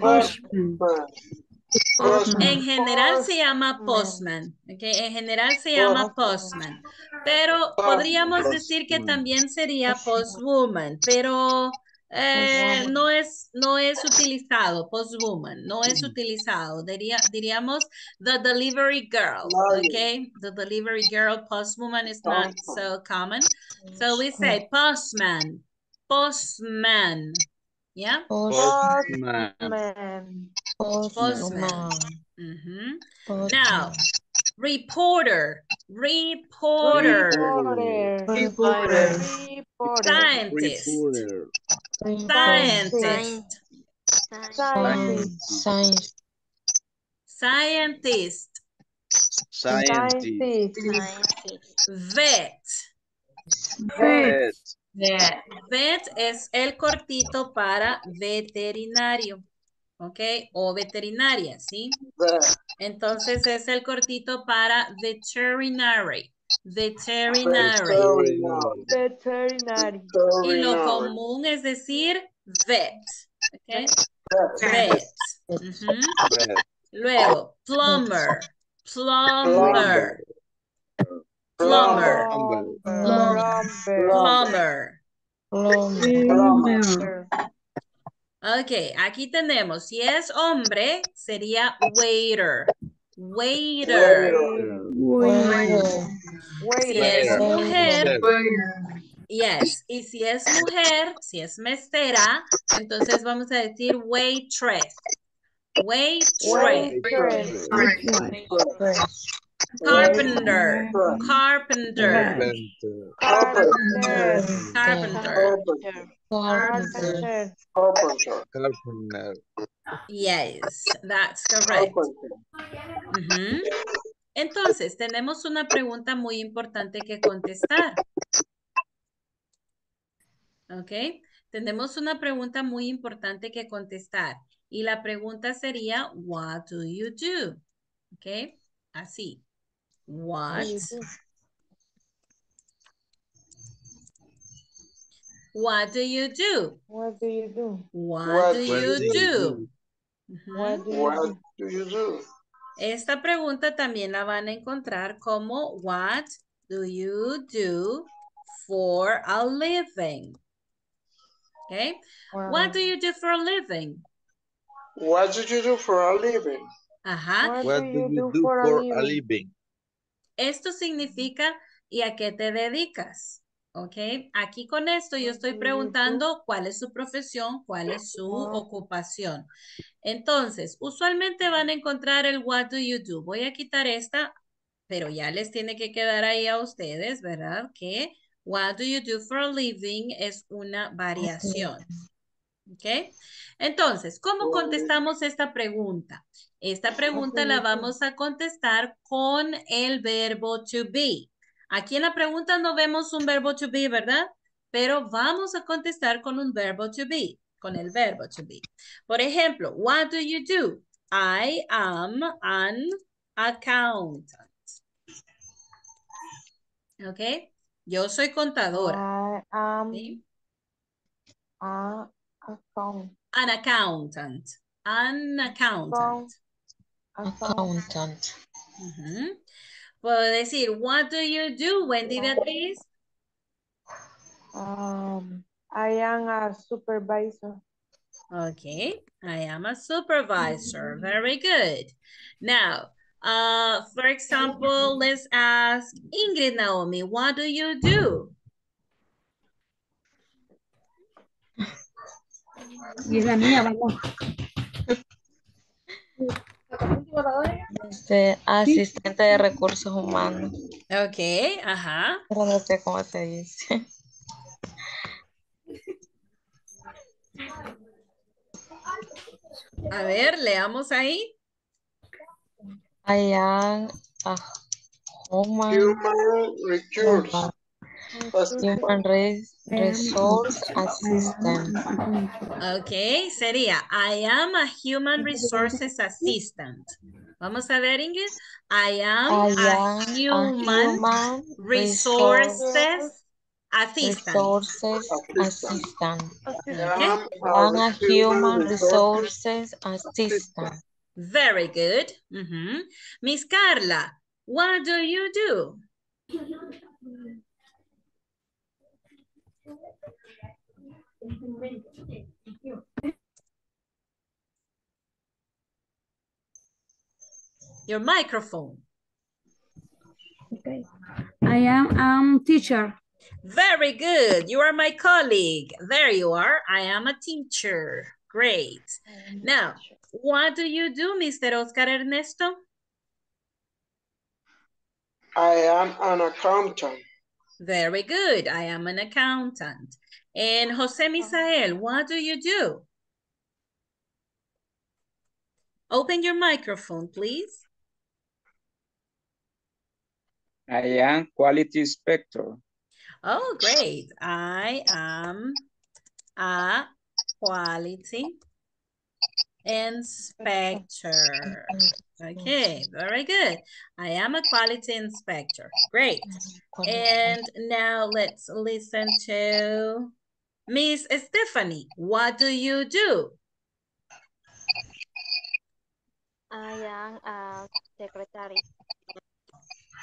Postman. Postman. En general postman. Se llama postman, okay. En general se llama postman, pero podríamos postman. Decir que también sería postwoman, pero eh, no es no es utilizado postwoman, no es utilizado. Diría, diríamos the delivery girl, okay. The delivery girl, postwoman is not so common, so we say postman, postman. Yeah. Postman. Postman. Postman. Mm-hmm. Postman. Now, reporter. Reporter. Reporter. Reporter. Reporter. Scientist. Reporter. Scientist. Scientist. Scientist. Scientist. Scientist. Scientist. Vet. Vet. Vet. Vet es el cortito para veterinario. ¿Ok? O veterinaria, ¿sí? Entonces es el cortito para veterinary. Veterinary. Veterinary. Y lo común es decir vet. ¿Ok? Vet. Uh-huh. Luego, plumber. Plumber. Plumber. Plumber. Plumber. Ok, aquí tenemos, si es hombre, sería waiter. Waiter. Waiter. Si es mujer, yes. Y si es mujer, si es mesera, entonces vamos a decir waitress. Waitress. Carpenter. Carpenter. Carpenter. Carpenter. Carpenter. Carpenter. Yes, that's correct. Uh-huh. Entonces, tenemos una pregunta muy importante que contestar. Ok, tenemos una pregunta muy importante que contestar. Y la pregunta sería, what do you do? Ok, así. What? What do you do? What do you do? What do you do? What do you do? Esta pregunta también la van a encontrar como what do you do for a living? Okay. Wow. What do you do for a living? What do you do for a living? Ajá. What do you do for a living? Esto significa ¿y a qué te dedicas? Ok, aquí con esto yo estoy preguntando cuál es su profesión, cuál es su ocupación. Entonces, usualmente van a encontrar el what do you do. Voy a quitar esta, pero ya les tiene que quedar ahí a ustedes, ¿verdad? Que what do you do for a living es una variación. Ok, entonces, ¿cómo contestamos esta pregunta? Esta pregunta la vamos a contestar con el verbo to be. Aquí en la pregunta no vemos un verbo to be, ¿verdad? Pero vamos a contestar con un verbo to be, con el verbo to be. Por ejemplo, what do you do? I am an accountant. ¿Ok? Yo soy contadora. I am ¿sí? a account. An accountant. An accountant. Accountant. Uh-huh. Puedo decir, what do you do, Wendy Beatriz? Um, I am a supervisor. Okay, I am a supervisor. Very good. Now, uh, for example, let's ask Ingrid Naomi, what do you do? Este, asistente de recursos humanos. Ok, ajá. Pero no sé cómo se dice. A ver, leamos ahí. I am a human, human, human resource assistant. Ok, sería I am a human resources assistant. Vamos a ver, Ingrid. I am, I am a, human a human resources, resources assistant. Resources assistant. Okay. I am a human resources assistant. Very good. Mm-hmm. Miss Carla, what do you do? Your microphone. Okay. I am a um, teacher. Very good. You are my colleague. There you are. I am a teacher. Great. Now, what do you do, Mister Oscar Ernesto? I am an accountant. Very good. I am an accountant. And Jose Misael, what do you do? Open your microphone, please. I am quality inspector. Oh, great. I am a quality inspector. Okay, very good. I am a quality inspector. Great. And now let's listen to Miss Stephanie. What do you do? I am a secretary.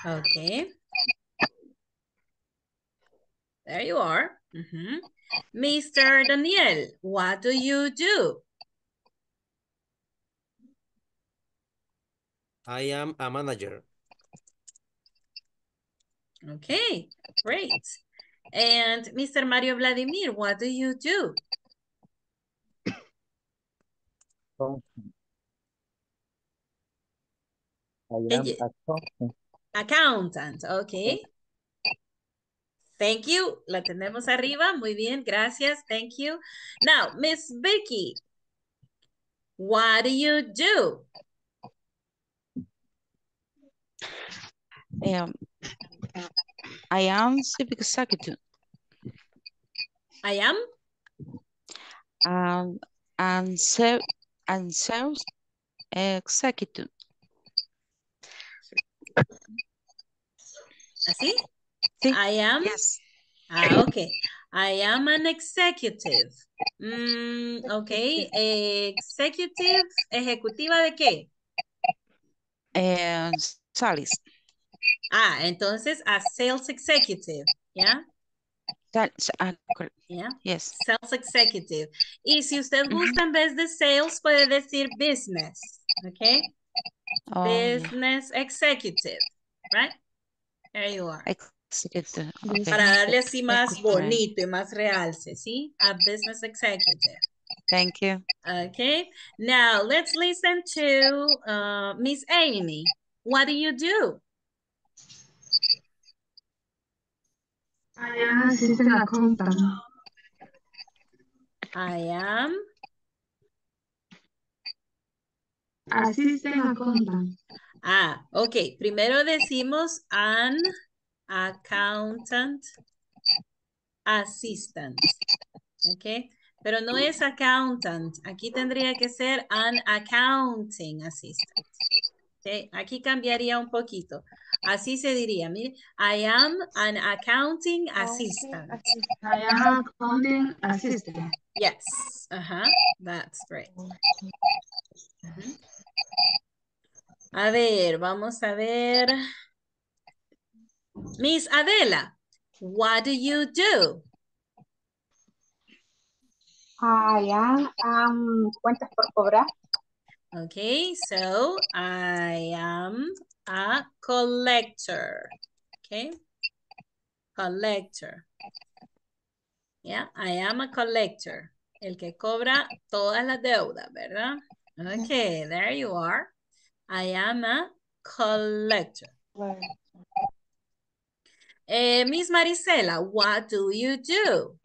Okay. There you are. Mm-hmm. Mister Daniel, what do you do? I am a manager. Okay, great. And Mister Mario Vladimir, what do you do? Oh. I am you, accountant. Accountant, okay. Thank you. La tenemos arriba. Muy bien, gracias. Thank you. Now, Miss Vicky, what do you do? Um, I am civic secretary. I am? Um, and so, and so executive. ¿Así? Sí. I am. Yes. Ah, okay. I am an executive. Mm, okay. Executive. ¿Ejecutiva de qué? Eh, sales. Ah, entonces a sales executive. ¿Ya? Yeah. Yeah. Yes. Sales executive. Y si usted gusta, en vez de sales, puede decir business. Okay. Oh. Business executive, right? There you are. Executive. Okay. Para darle así más bonito y más realce, ¿sí? A business executive. Thank you. Okay. Now, let's listen to uh, Miss Amy. What do you do? I am assistant accountant. I am... Assistant accountant. Ah, ok. Primero decimos an accountant assistant. Ok. Pero no es accountant. Aquí tendría que ser an accounting assistant. Ok. Aquí cambiaría un poquito. Así se diría. Mire, I am an accounting assistant. I am accounting assistant. Yes. Uh-huh. That's great. Uh-huh. A ver, vamos a ver. Miss Adela, what do you do? I am um, cuentas por cobrar. Okay, so I am a collector. Okay, collector. Yeah, I am a collector. El que cobra todas las deudas, ¿verdad? Okay, there you are. I am a collector. Right. Eh, Miss Marisela, what do you do?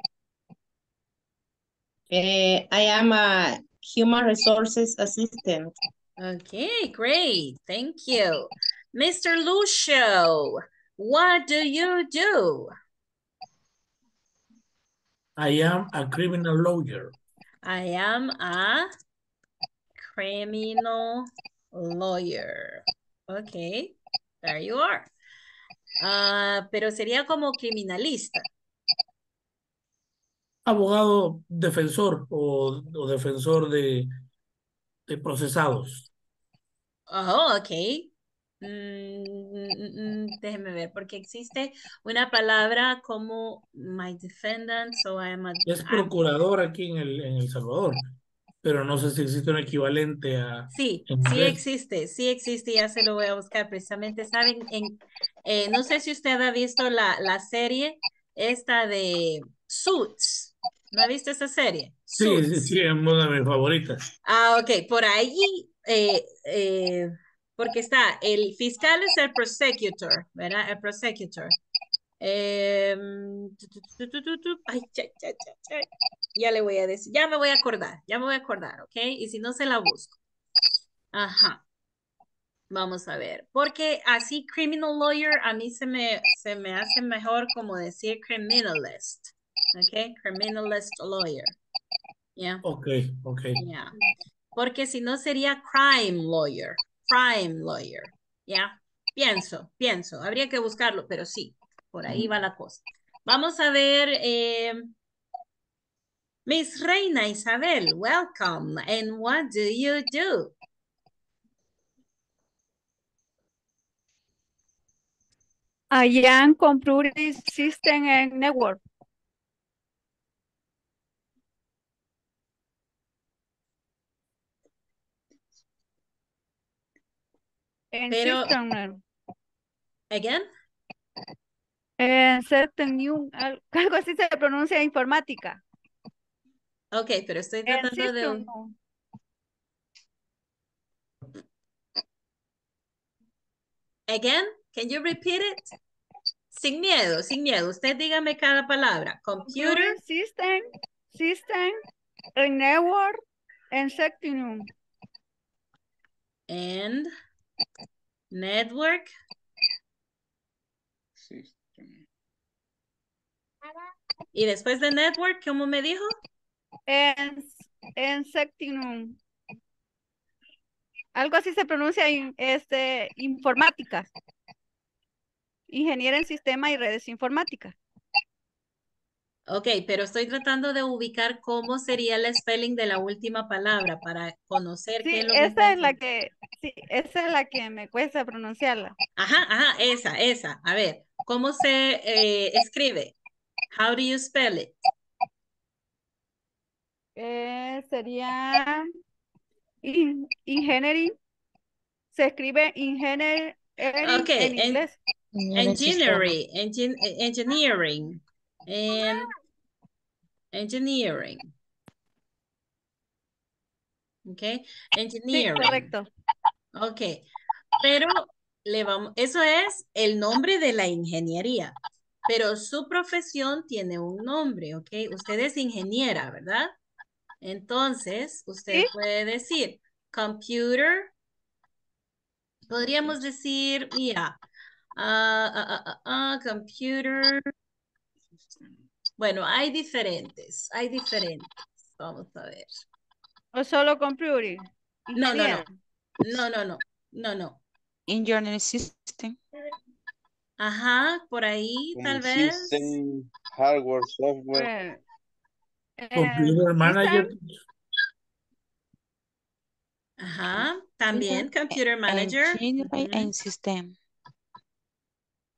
Eh, I am a human resources assistant. Okay, great. Thank you. Mister Lucio, what do you do? I am a criminal lawyer. I am a criminal lawyer. Okay, there you are. Uh, pero sería como criminalista. Abogado defensor o, o defensor de, de procesados. Oh, okay. Mm, mm, déjeme ver, porque existe una palabra como my defendant, so I am a... Es procurador aquí en el, en El Salvador, pero no sé si existe un equivalente a... Sí, sí existe, sí existe, ya se lo voy a buscar precisamente, saben, en, eh, no sé si usted ha visto la, la serie esta de Suits, ¿no ha visto esa serie? Suits. Sí, sí, sí, es una de mis favoritas. Ah, ok, por ahí... Eh, eh, Porque está, el fiscal es el prosecutor, ¿verdad? El prosecutor. Em, tu, tu, tu, tu, tu, tu. Ay, cha, cha, cha, cha. Ya le voy a decir, ya me voy a acordar, ya me voy a acordar, ¿ok? Y si no, se la busco. Ajá. Vamos a ver, porque así criminal lawyer a mí se me, se me hace mejor como decir criminalist, ¿ok? Criminalist lawyer. Yeah. Ok, ok. Yeah. Porque si no sería crime lawyer, crime lawyer, ¿ya? Pienso, pienso, habría que buscarlo, pero sí. Por ahí va la cosa. Vamos a ver, eh, Miss Reina Isabel, welcome. And what do you do? I am computer system and network. And Pero, system. Again? Eh, certain new, algo así se pronuncia informática. Ok, pero estoy tratando de un... Again, can you repeat it? Sin miedo, sin miedo. Usted dígame cada palabra. Computer, Computer system, system, and network, and certain. And network. Sí. Y después de network, ¿cómo me dijo? En, en septinum. Algo así se pronuncia, in, este, informática. Ingeniera en sistema y redes informáticas. Ok, pero estoy tratando de ubicar cómo sería el spelling de la última palabra para conocer. Sí, qué es lo esa que es la que, sí, esa es la que me cuesta pronunciarla. Ajá, ajá, esa, esa. A ver, ¿cómo se eh, escribe? How do you spell it? Eh, sería in, engineering. Se escribe engineering okay. en inglés. Engineering, engin, engineering, and engineering. Okay, engineering. Sí, correcto. Okay, pero le vamos. Eso es el nombre de la ingeniería. Pero su profesión tiene un nombre, ¿ok? Usted es ingeniera, ¿verdad? Entonces, usted ¿Sí? puede decir computer. Podríamos decir, mira, yeah, uh, uh, uh, uh, computer. Bueno, hay diferentes, hay diferentes. Vamos a ver. ¿O solo computer? No, no, no. No, no, no. No, no. Engineering system. Ajá, por ahí, tal and vez. System, hardware, software. Uh, computer uh, manager. Ajá, también computer manager. Engineering and system.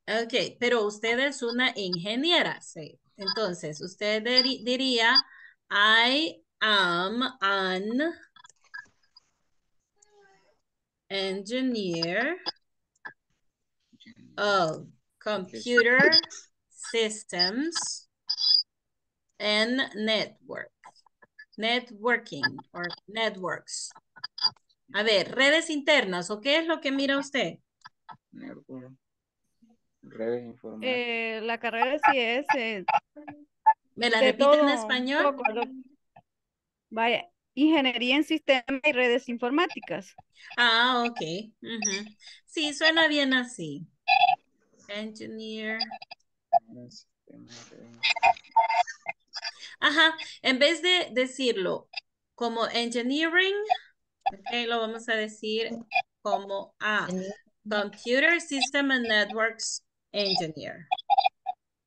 Ok, pero usted es una ingeniera, sí. Entonces, usted diría, I am an engineer. Oh, computer systems and network. Networking or networks. A ver, redes internas, ¿o qué es lo que mira usted? Network. Redes informáticas. Eh, la carrera sí es. Eh, ¿Me la repite en español? Poco, lo... Vaya. Ingeniería en sistemas y redes informáticas. Ah, ok. Uh-huh. Sí, suena bien así. Engineer. Ajá, en vez de decirlo como engineering, okay, lo vamos a decir como a ah, computer system and networks engineer.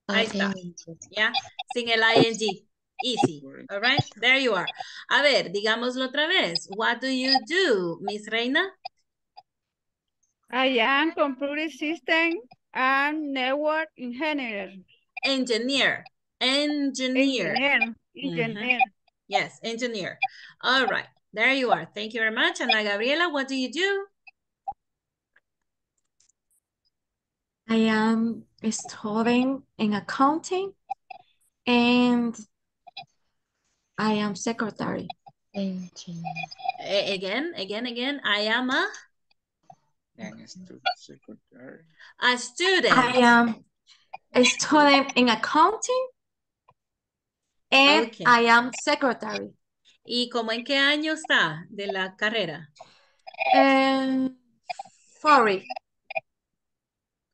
Ahí está, ¿ya? Sin el ing. Easy, all right? There you are. A ver, digámoslo otra vez. What do you do, Miss Reina? I am computer system and network engineer. Engineer. Engineer. Engineer. Engineer. Mm-hmm. Yes, engineer. All right. There you are. Thank you very much. Ana Gabriela, what do you do? I am a student in accounting and I am secretary. Engineer. Again, again, again. I am a... I am a student secretary. A student. I am a student in accounting and okay. I am secretary. ¿Y cómo en qué año está de la carrera? Um, four.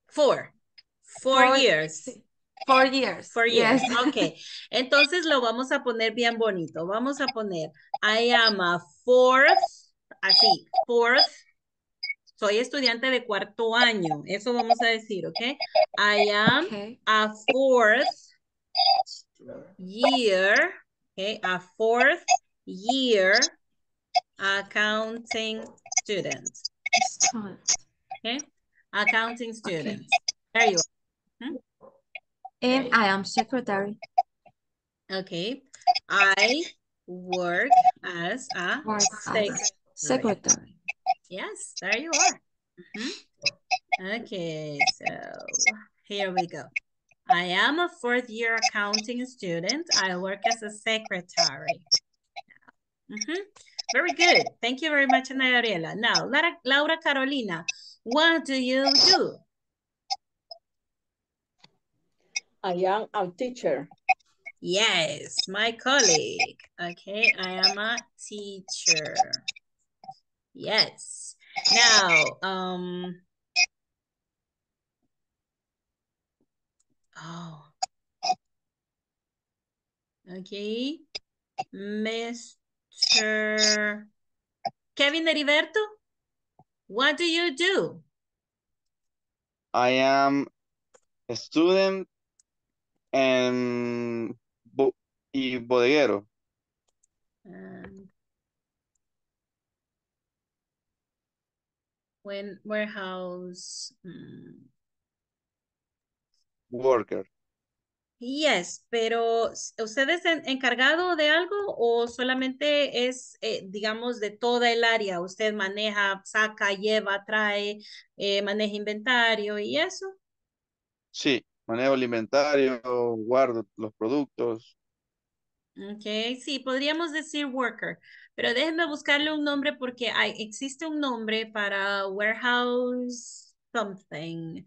Four. Four, four years. Four years. Four years. Yes. Ok. Entonces lo vamos a poner bien bonito. Vamos a poner, I am a fourth, así, fourth. Soy estudiante de cuarto año. Eso vamos a decir, ¿ok? I am okay. a fourth year, okay, a fourth year accounting student. Okay? Accounting student. Okay. There you are. Hmm? And I am secretary. Okay. I work as a work secretary. As secretary. Yes, there you are. Mm-hmm. Okay, so here we go. I am a fourth year accounting student. I work as a secretary. Mm-hmm. Very good. Thank you very much, Ana Gabriela. Now, Laura, Laura Carolina, what do you do? I am a teacher. Yes, my colleague. Okay, I am a teacher. Yes. Now, um, oh, okay, Mister Kevin Heriberto, what do you do? I am a student and bo y bodeguero. Um, When warehouse hmm. worker. Yes, pero ¿usted es encargado de algo o solamente es, eh, digamos, de toda el área? ¿Usted maneja, saca, lleva, trae, eh, maneja inventario y eso? Sí, manejo el inventario, guardo los productos. Ok, sí, podríamos decir worker, pero déjenme buscarle un nombre porque hay, existe un nombre para warehouse something.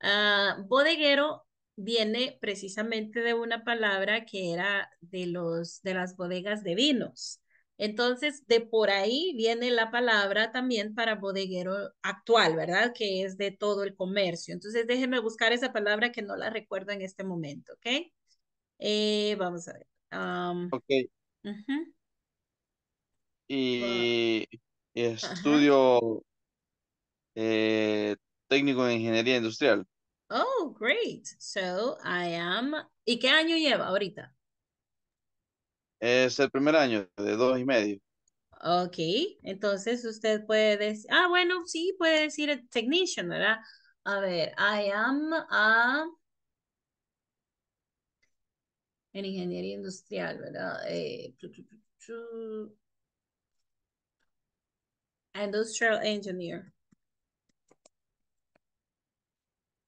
Uh, bodeguero viene precisamente de una palabra que era de, los, de las bodegas de vinos. Entonces, de por ahí viene la palabra también para bodeguero actual, ¿verdad? Que es de todo el comercio. Entonces, déjenme buscar esa palabra que no la recuerdo en este momento, ¿ok? Eh, vamos a ver. Um, ok. Uh-huh. y, y estudio uh-huh. eh, técnico en ingeniería industrial. Oh, great. So, I am... ¿Y qué año lleva ahorita? Es el primer año, de dos y medio. Ok. Entonces, usted puede decir... Ah, bueno, sí, puede decir technician, ¿verdad? A ver, I am a... en ingeniería industrial, ¿verdad? Eh, tu, tu, tu, tu. Industrial engineer.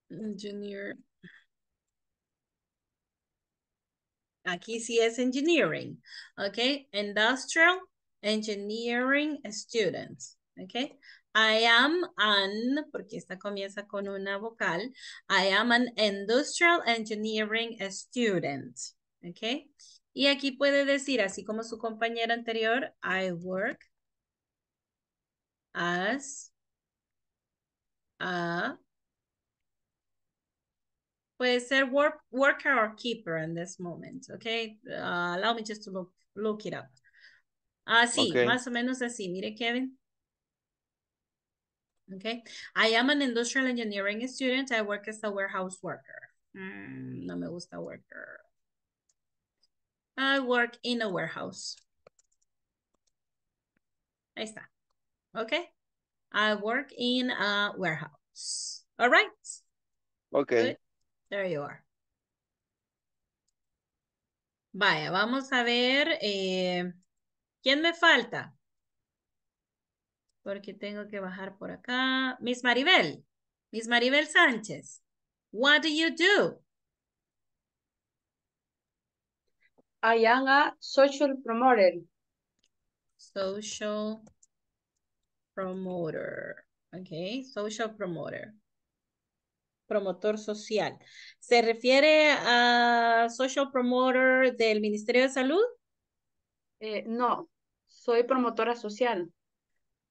Engineer. Aquí sí es engineering, ¿ok? Industrial engineering student, ¿ok? I am an, porque esta comienza con una vocal, I am an industrial engineering student. Okay. Y aquí puede decir, así como su compañera anterior, I work as a... Puede ser work, worker or keeper in this moment, okay? Uh, allow me just to look, look it up. Así, okay. Más o menos así. Mire, Kevin. Okay. I am an industrial engineering student. I work as a warehouse worker. Mm, no me gusta worker. I work in a warehouse. Ahí está. Okay. I work in a warehouse. All right. Okay. Good. There you are. Vaya, vamos a ver. Eh, ¿Quién me falta? Porque tengo que bajar por acá. Miss Maribel. Miss Maribel Sánchez. What do you do? I am a social promoter. Social promoter. Okay, social promoter. promotor social. ¿Se refiere a social promoter del Ministerio de Salud? Eh, no, soy promotora social.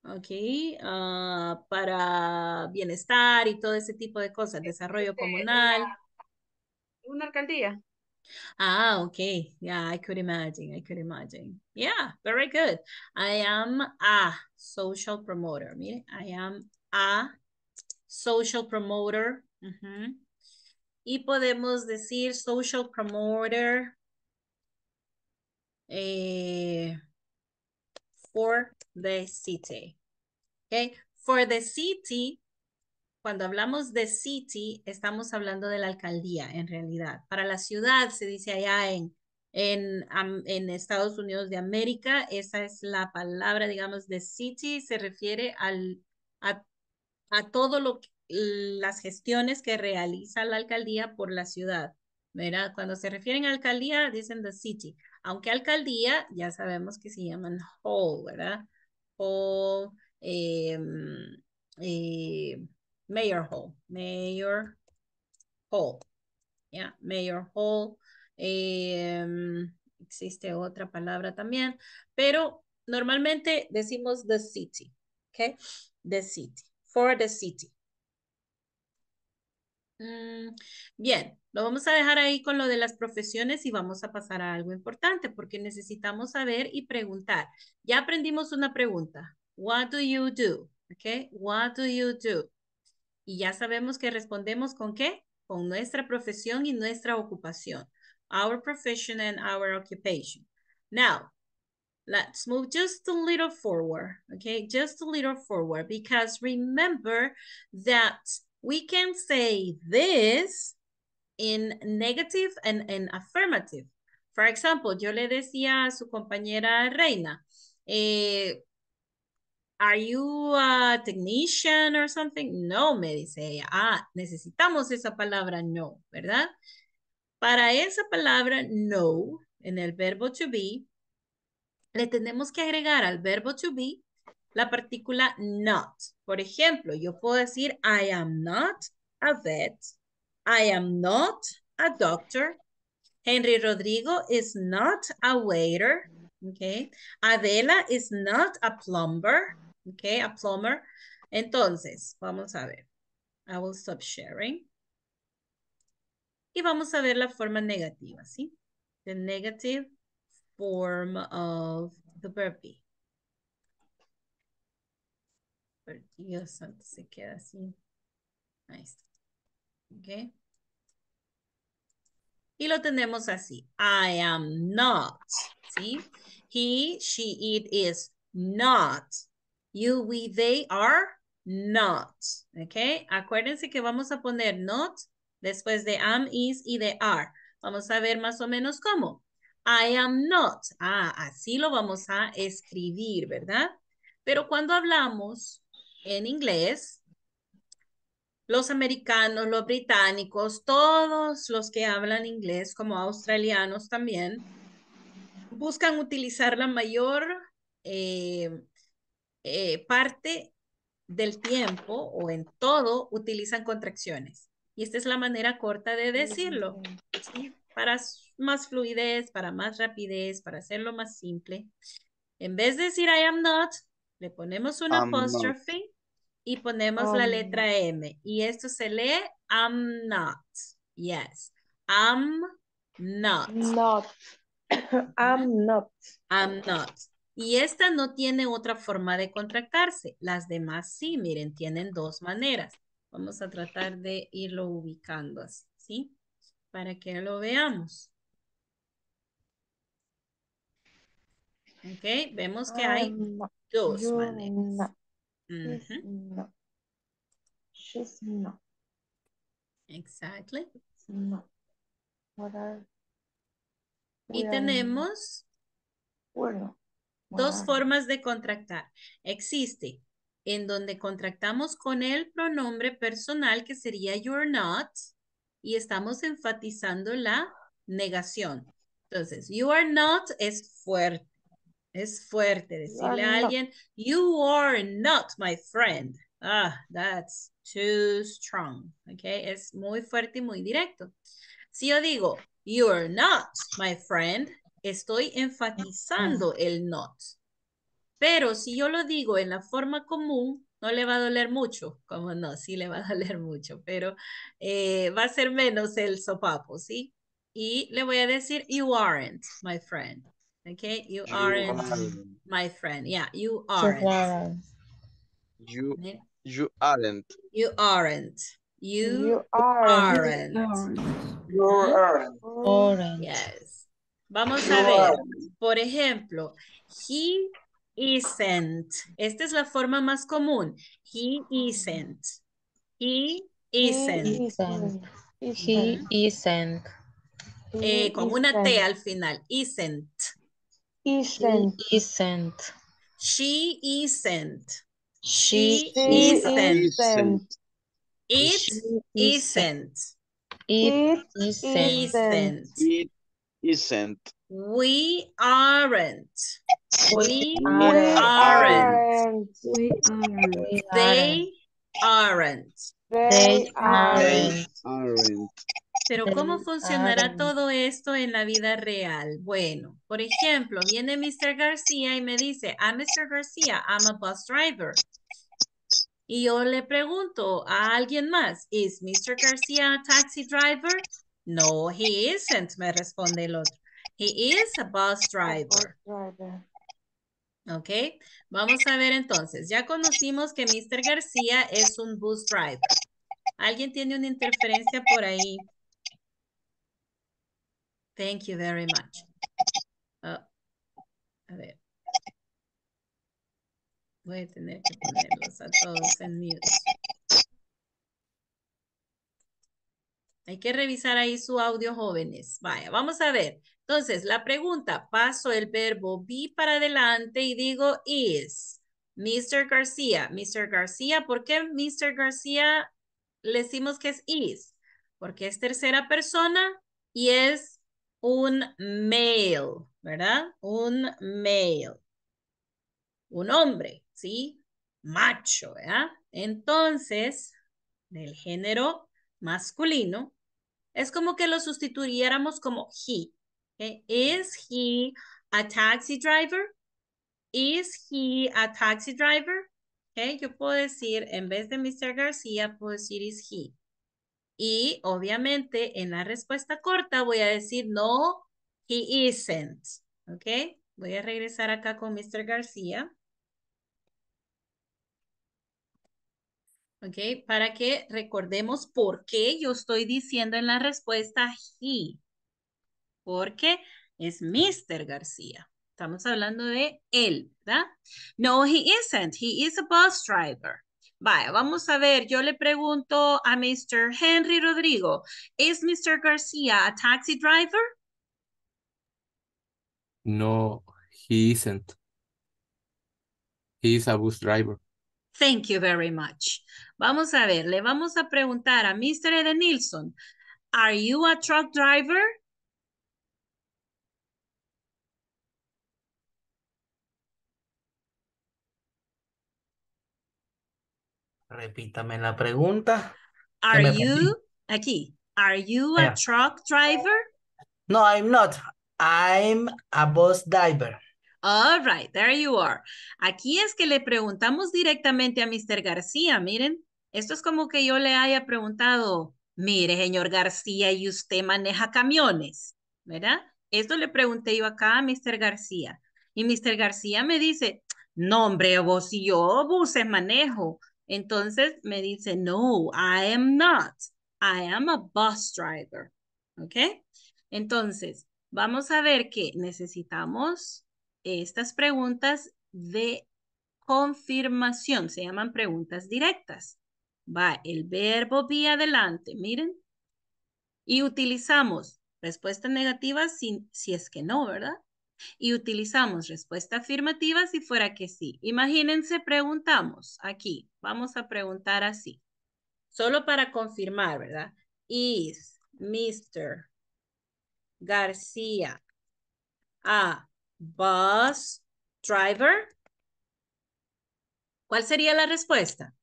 Ok, uh, para bienestar y todo ese tipo de cosas, desarrollo comunal. Una alcaldía. Ah, okay. Yeah, I could imagine. I could imagine. Yeah, very good. I am a social promoter. Mire, I am a social promoter. Uh-huh. Y podemos decir social promoter eh, for the city. Okay, for the city. Cuando hablamos de city, estamos hablando de la alcaldía, en realidad. Para la ciudad, se dice allá en, en, en Estados Unidos de América, esa es la palabra, digamos, de city, se refiere al, a, a todo lo que, las gestiones que realiza la alcaldía por la ciudad, ¿verdad? Cuando se refieren a alcaldía, dicen the city. Aunque alcaldía, ya sabemos que se llaman whole, ¿verdad? Whole, eh, eh, Mayor Hall, Mayor Hall, yeah, Mayor Hall, eh, existe otra palabra también, pero normalmente decimos the city, okay, the city, for the city. Mm, bien, lo vamos a dejar ahí con lo de las profesiones y vamos a pasar a algo importante porque necesitamos saber y preguntar. Ya aprendimos una pregunta, what do you do, okay, what do you do? Y ya sabemos que respondemos con qué, con nuestra profesión y nuestra ocupación. Our profession and our occupation. Now, let's move just a little forward, okay? Just a little forward because remember that we can say this in negative and, and affirmative. For example, yo le decía a su compañera Reina, eh, are you a technician or something? No, me dice ella. Ah, necesitamos esa palabra no, ¿verdad? Para esa palabra no, en el verbo to be, le tenemos que agregar al verbo to be la partícula not. Por ejemplo, yo puedo decir I am not a vet. I am not a doctor. Henry Rodrigo is not a waiter. Okay. Adela is not a plumber. Okay, a plumber. Entonces, vamos a ver. I will stop sharing. Y vamos a ver la forma negativa, ¿sí? The negative form of the verb be. Por Dios santo, se queda así. Ahí está. Okay. Y lo tenemos así. I am not. ¿Sí? He, she, it is not. You, we, they are not. ¿Ok? Acuérdense que vamos a poner not después de am, is y de are. Vamos a ver más o menos cómo. I am not. Ah, así lo vamos a escribir, ¿verdad? Pero cuando hablamos en inglés, los americanos, los británicos, todos los que hablan inglés, como australianos también, buscan utilizar la mayor eh, eh, parte del tiempo o en todo utilizan contracciones. Y esta es la manera corta de decirlo. ¿Sí? Para más fluidez, para más rapidez, para hacerlo más simple. En vez de decir I am not, le ponemos una apóstrofe y ponemos um, la letra M. Y esto se lee I'm not. Yes. I'm not. Not. I'm not. I'm not. Y esta no tiene otra forma de contractarse. Las demás sí, miren, tienen dos maneras. Vamos a tratar de irlo ubicando así, ¿sí? Para que lo veamos. Ok, vemos que hay not, dos maneras. Uh-huh. She's not. Exactly. She's not. What are... Y tenemos bueno, bueno. dos formas de contractar. Existe en donde contractamos con el pronombre personal que sería you're not y estamos enfatizando la negación. Entonces, you are not es fuerte. Es fuerte decirle a alguien, you are not my friend. Ah, that's too strong. Okay, es muy fuerte y muy directo. Si yo digo, you're not, my friend, estoy enfatizando el not. Pero si yo lo digo en la forma común, no le va a doler mucho. Como no, sí le va a doler mucho, pero eh, va a ser menos el sopapo, ¿sí? Y le voy a decir, you aren't, my friend. Okay, you aren't, you my friend. Yeah, you aren't. You, you aren't. You aren't. You, you aren't. aren't. You aren't. aren't. Yes. Vamos you a ver. Aren't. Por ejemplo, he isn't. Esta es la forma más común. He isn't. He isn't. He isn't. He isn't. Eh, con isn't. una T al final. Isn't. Isn't. Isn't. She isn't. She, she isn't. isn't. It she isn't. It isn't. isn't. It isn't. We aren't. We, we aren't. aren't. We aren't. They aren't. They aren't. aren't. Pero ¿cómo funcionará todo esto en la vida real? Bueno, por ejemplo, viene mister García y me dice, I'm mister García, I'm a bus driver. Y yo le pregunto a alguien más, ¿is mister García a taxi driver? No, he isn't, me responde el otro. He is a bus driver. Ok, vamos a ver entonces. Ya conocimos que mister García es un bus driver. ¿Alguien tiene una interferencia por ahí? Thank you very much. Oh, a ver. Voy a tener que ponerlos a todos en mute. Hay que revisar ahí su audio, jóvenes. Vaya, vamos a ver. Entonces, la pregunta. Paso el verbo be para adelante y digo is. mister García. mister García. ¿Por qué mister García le decimos que es is? Porque es tercera persona y es un male, ¿verdad? Un male. Un hombre, ¿sí? Macho, ¿verdad? Entonces, del género masculino, es como que lo sustituyéramos como he. ¿Okay? Is he a taxi driver? Is he a taxi driver? ¿Okay? Yo puedo decir, en vez de mister García, puedo decir is he. Y obviamente en la respuesta corta voy a decir no, he isn't. ¿Ok? Voy a regresar acá con mister García. ¿Ok? Para que recordemos por qué yo estoy diciendo en la respuesta he. Porque es mister García. Estamos hablando de él, ¿verdad? No, he isn't. He is a bus driver. Vaya, vamos a ver, yo le pregunto a mister Henry Rodrigo, ¿es mister García a taxi driver? No, he isn't. He is a bus driver. Thank you very much. Vamos a ver, le vamos a preguntar a mister Eden Nilsson, ¿are you a truck driver? Repítame la pregunta. Are you, aquí, are you a yeah. truck driver? No, I'm not. I'm a bus driver. All right, there you are. Aquí es que le preguntamos directamente a mister García, miren. Esto es como que yo le haya preguntado, mire, señor García, ¿y usted maneja camiones? ¿Verdad? Esto le pregunté yo acá a mister García. Y mister García me dice, no, hombre, vos y yo buses manejo. Entonces me dice, no, I am not. I am a bus driver. ¿Ok? Entonces, vamos a ver que necesitamos estas preguntas de confirmación. Se llaman preguntas directas. Va el verbo be adelante, miren. Y utilizamos respuesta negativa si, si es que no, ¿verdad? Y utilizamos respuesta afirmativa si fuera que sí. Imagínense, preguntamos aquí. Vamos a preguntar así. Solo para confirmar, ¿verdad? Is mister García a bus driver? ¿Cuál sería la respuesta?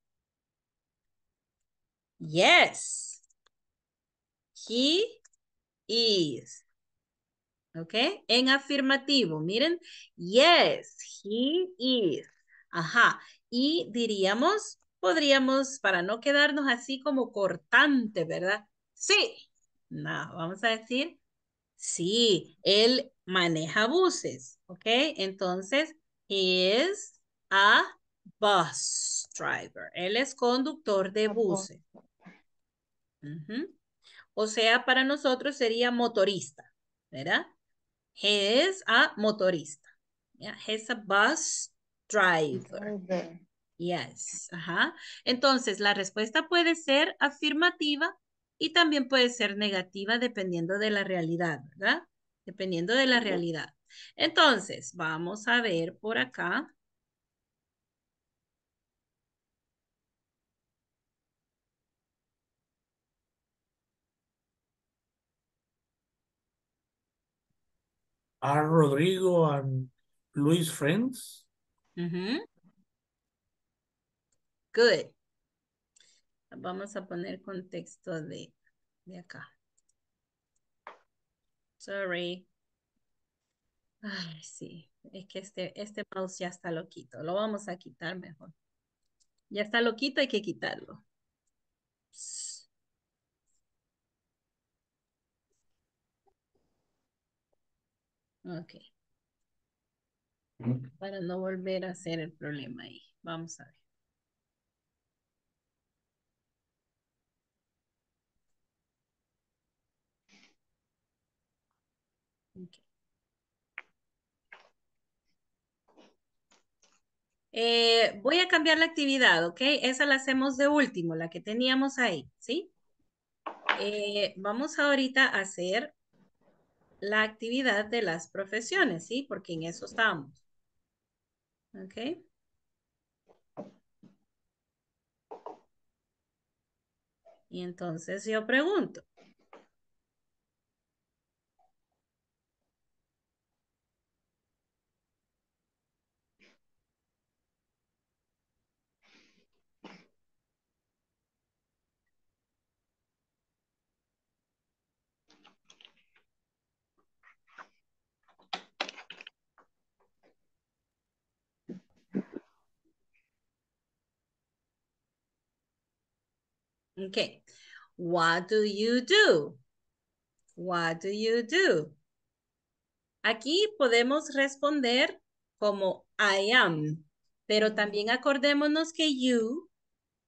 Yes. He is. ¿Ok? En afirmativo, miren. Yes, he is. Ajá. Y diríamos, podríamos, para no quedarnos así como cortante, ¿verdad? Sí. No, vamos a decir, sí, él maneja buses. ¿Ok? Entonces, he is a bus driver. Él es conductor de buses. Uh-huh. O sea, para nosotros sería motorista, ¿verdad? He is a motorista. Yeah, he's a bus driver. Okay. Yes. Ajá. Entonces, la respuesta puede ser afirmativa y también puede ser negativa dependiendo de la realidad, ¿verdad? Dependiendo de la realidad. Entonces, vamos a ver por acá. Are Rodrigo and Luis friends? Mm-hmm. Good. Vamos a poner contexto de, de acá. Sorry. Ay, sí. Es que este, este mouse ya está loquito. Lo vamos a quitar mejor. Ya está loquito, hay que quitarlo. Psst. Ok. Para no volver a hacer el problema ahí. Vamos a ver. Okay. Eh, voy a cambiar la actividad, ¿ok? Esa la hacemos de último, la que teníamos ahí, ¿sí? Eh, vamos ahorita a hacer la actividad de las profesiones, ¿sí? Porque en eso estamos. ¿Ok? Y entonces yo pregunto. Okay, what do you do? What do you do? Aquí podemos responder como I am, pero también acordémonos que you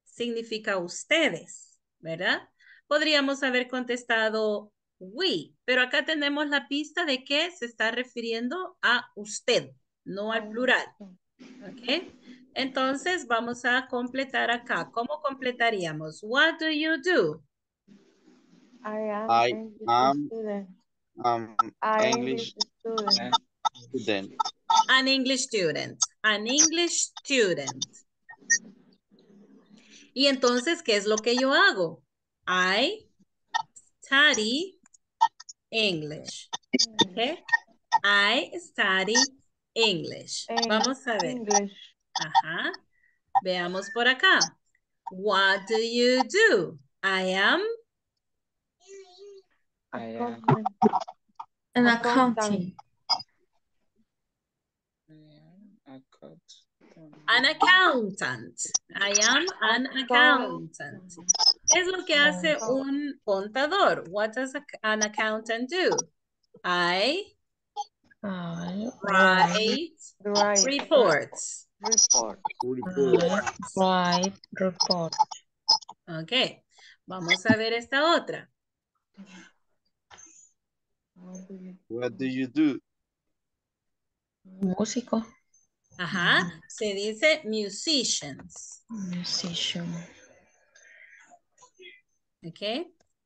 significa ustedes, ¿verdad? Podríamos haber contestado we, pero acá tenemos la pista de que se está refiriendo a usted, no al plural, ¿ok? Entonces, vamos a completar acá. ¿Cómo completaríamos? What do you do? I am, I am student. Um, I English student. student. An English student. An English student. Y entonces, ¿qué es lo que yo hago? I study English. Okay. I study English. Vamos a ver. English. Ajá. Veamos por acá. What do you do? I am. I am. An accountant. An accountant. I am an accountant. ¿Qué es lo que hace un contador? What does an accountant do? I write reports. Report. Report. Right. Report. Ok, vamos a ver esta otra. What do you do? Músico. Ajá, se dice musicians. Musician. Ok,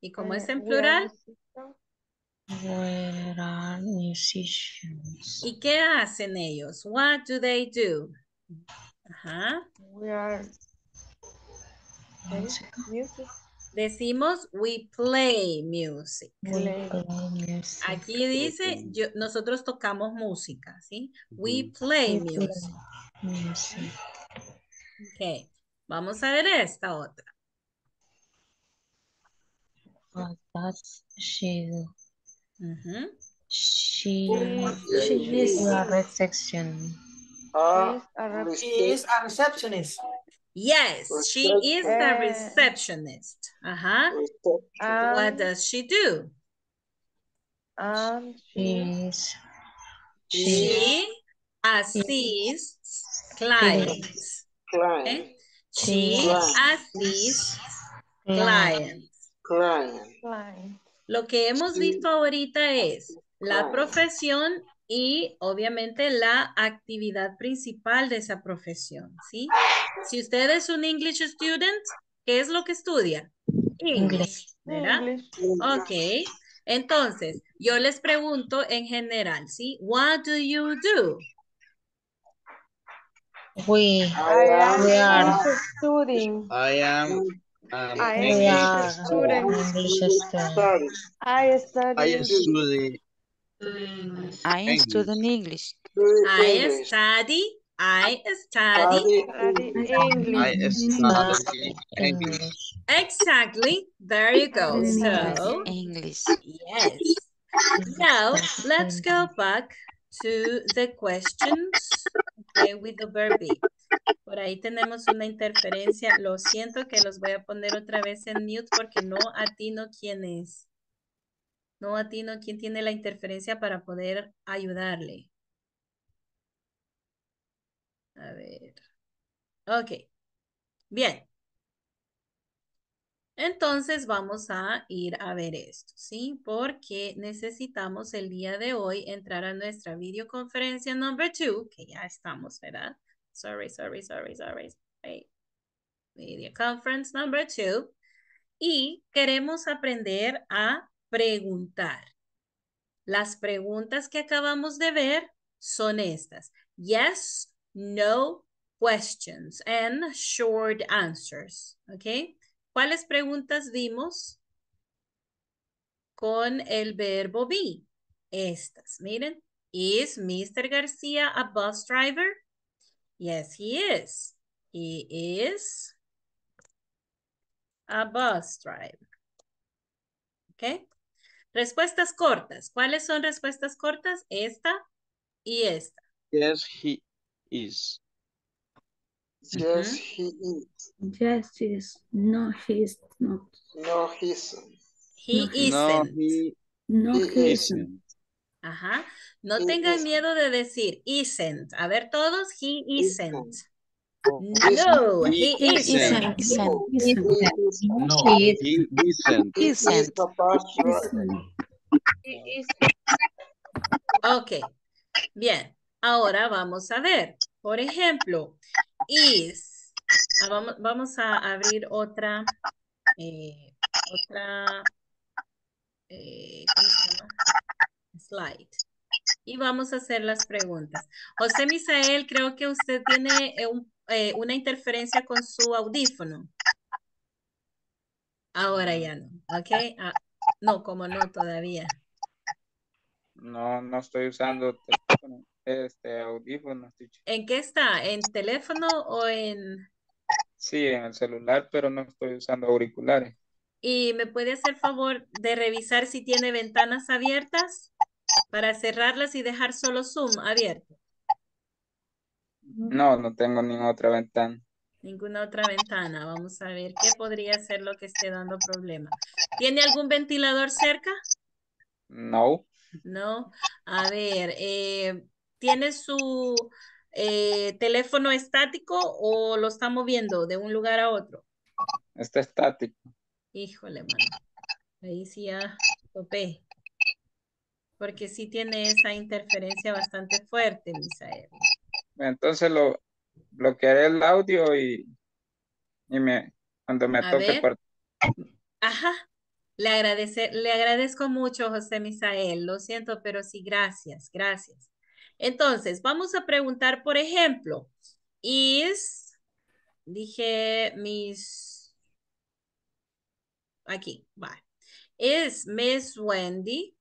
y como es en plural. Where are musicians? ¿Y qué hacen ellos? What do they do? Ajá. We are music. Decimos we play music. We play music. Aquí dice yo, nosotros tocamos música, ¿sí? We play we music. Play music. Ok, vamos a ver esta otra. Uh, does she do? Mm-hmm. She, she is a receptionist. Uh, she is a receptionist. Yes, she is a receptionist. Uh-huh. Um, what does she do? Um, she she assists clients. Client. Okay? She client. assists clients. Client. Client. Lo que hemos visto ahorita es la profesión y obviamente la actividad principal de esa profesión, ¿sí? Si usted es un English student, ¿qué es lo que estudia? English, ¿verdad? English. Ok, entonces yo les pregunto en general, ¿sí? What do you do? We, I we am are studying. I am um, I English student. English student. I study. I study. I study English. I study. I study. I study English. Exactly. There you go. So English. Yes. Now let's go back to the questions. Okay, with the verb be. Por ahí tenemos una interferencia. Lo siento que los voy a poner otra vez en mute porque no atino quién es. No atino quién tiene la interferencia para poder ayudarle. A ver. Ok. Bien. Entonces vamos a ir a ver esto, ¿sí? Porque necesitamos el día de hoy entrar a nuestra videoconferencia number two, que ya estamos, ¿verdad? Sorry, sorry, sorry, sorry. sorry. Videoconference number two. Y queremos aprender a preguntar. Las preguntas que acabamos de ver son estas. Yes, no questions and short answers, ¿ok? ¿Cuáles preguntas vimos con el verbo be? Estas, miren. Is mister García a bus driver? Yes, he is. He is a bus driver. ¿Ok? Respuestas cortas. ¿Cuáles son respuestas cortas? Esta y esta. Yes, he is. Yes, uh-huh. he is. Yes, he is. No, he is not. No, he isn't. He no, isn't. He, no, he, he isn't. isn't. Ajá. No he tengan isn't. miedo de decir isn't. A ver todos, he isn't. No, he isn't. No, he isn't. Isn't. Ok. Bien. Ahora vamos a ver. Por ejemplo, is. Ah, vamos, vamos a abrir otra, eh, otra eh, ¿cómo se llama? Slide. Y vamos a hacer las preguntas. José Misael, creo que usted tiene eh, un, eh, una interferencia con su audífono. Ahora ya no, ¿ok? Ah, no, como no todavía. No, no estoy usando teléfono. Este audífono. ¿En qué está? ¿En teléfono o en...? Sí, en el celular, pero no estoy usando auriculares. ¿Y me puede hacer favor de revisar si tiene ventanas abiertas para cerrarlas y dejar solo Zoom abierto? No, no tengo ninguna otra ventana. Ninguna otra ventana. Vamos a ver qué podría ser lo que esté dando problema. ¿Tiene algún ventilador cerca? No. No. A ver, eh... ¿tiene su eh, teléfono estático o lo está moviendo de un lugar a otro? Está estático. Híjole, mano. Ahí sí ya topé. Porque sí tiene esa interferencia bastante fuerte, Misael. Entonces lo bloquearé el audio y, y me, cuando me a toque. Por... Ajá. Le, agradece, le agradezco mucho, José Misael. Lo siento, pero sí, gracias, gracias. Entonces, vamos a preguntar, por ejemplo, is, dije, Miss, aquí, va. Is Miss Wendy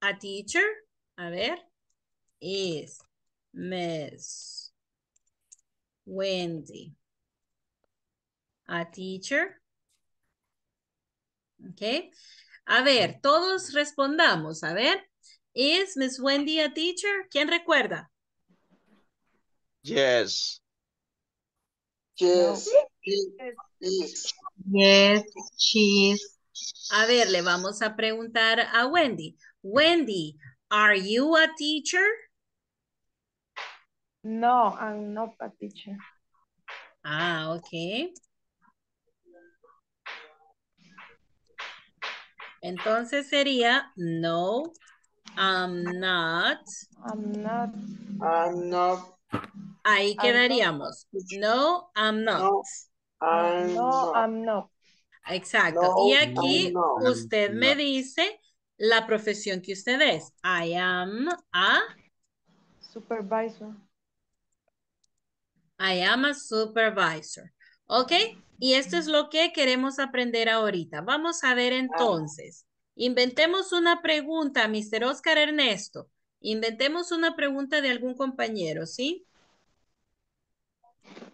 a teacher? A ver, is Miss Wendy a teacher? Ok, A ver, todos respondamos. A ver, ¿is Miss Wendy a teacher? ¿Quién recuerda? Yes. Yes. Yes. Yes, she is. A ver, le vamos a preguntar a Wendy. Wendy, are you a teacher? No, I'm not a teacher. Ah, ok. Entonces sería, no, I'm not. I'm not. I'm not. Ahí quedaríamos. No, I'm not. No, I'm, no, not. I'm not. Exacto. No, y aquí no, usted no. me dice la profesión que usted es. I am a... supervisor. I am a supervisor. ¿Ok? Y esto es lo que queremos aprender ahorita. Vamos a ver entonces. Inventemos una pregunta, mister Oscar Ernesto. Inventemos una pregunta de algún compañero, ¿sí?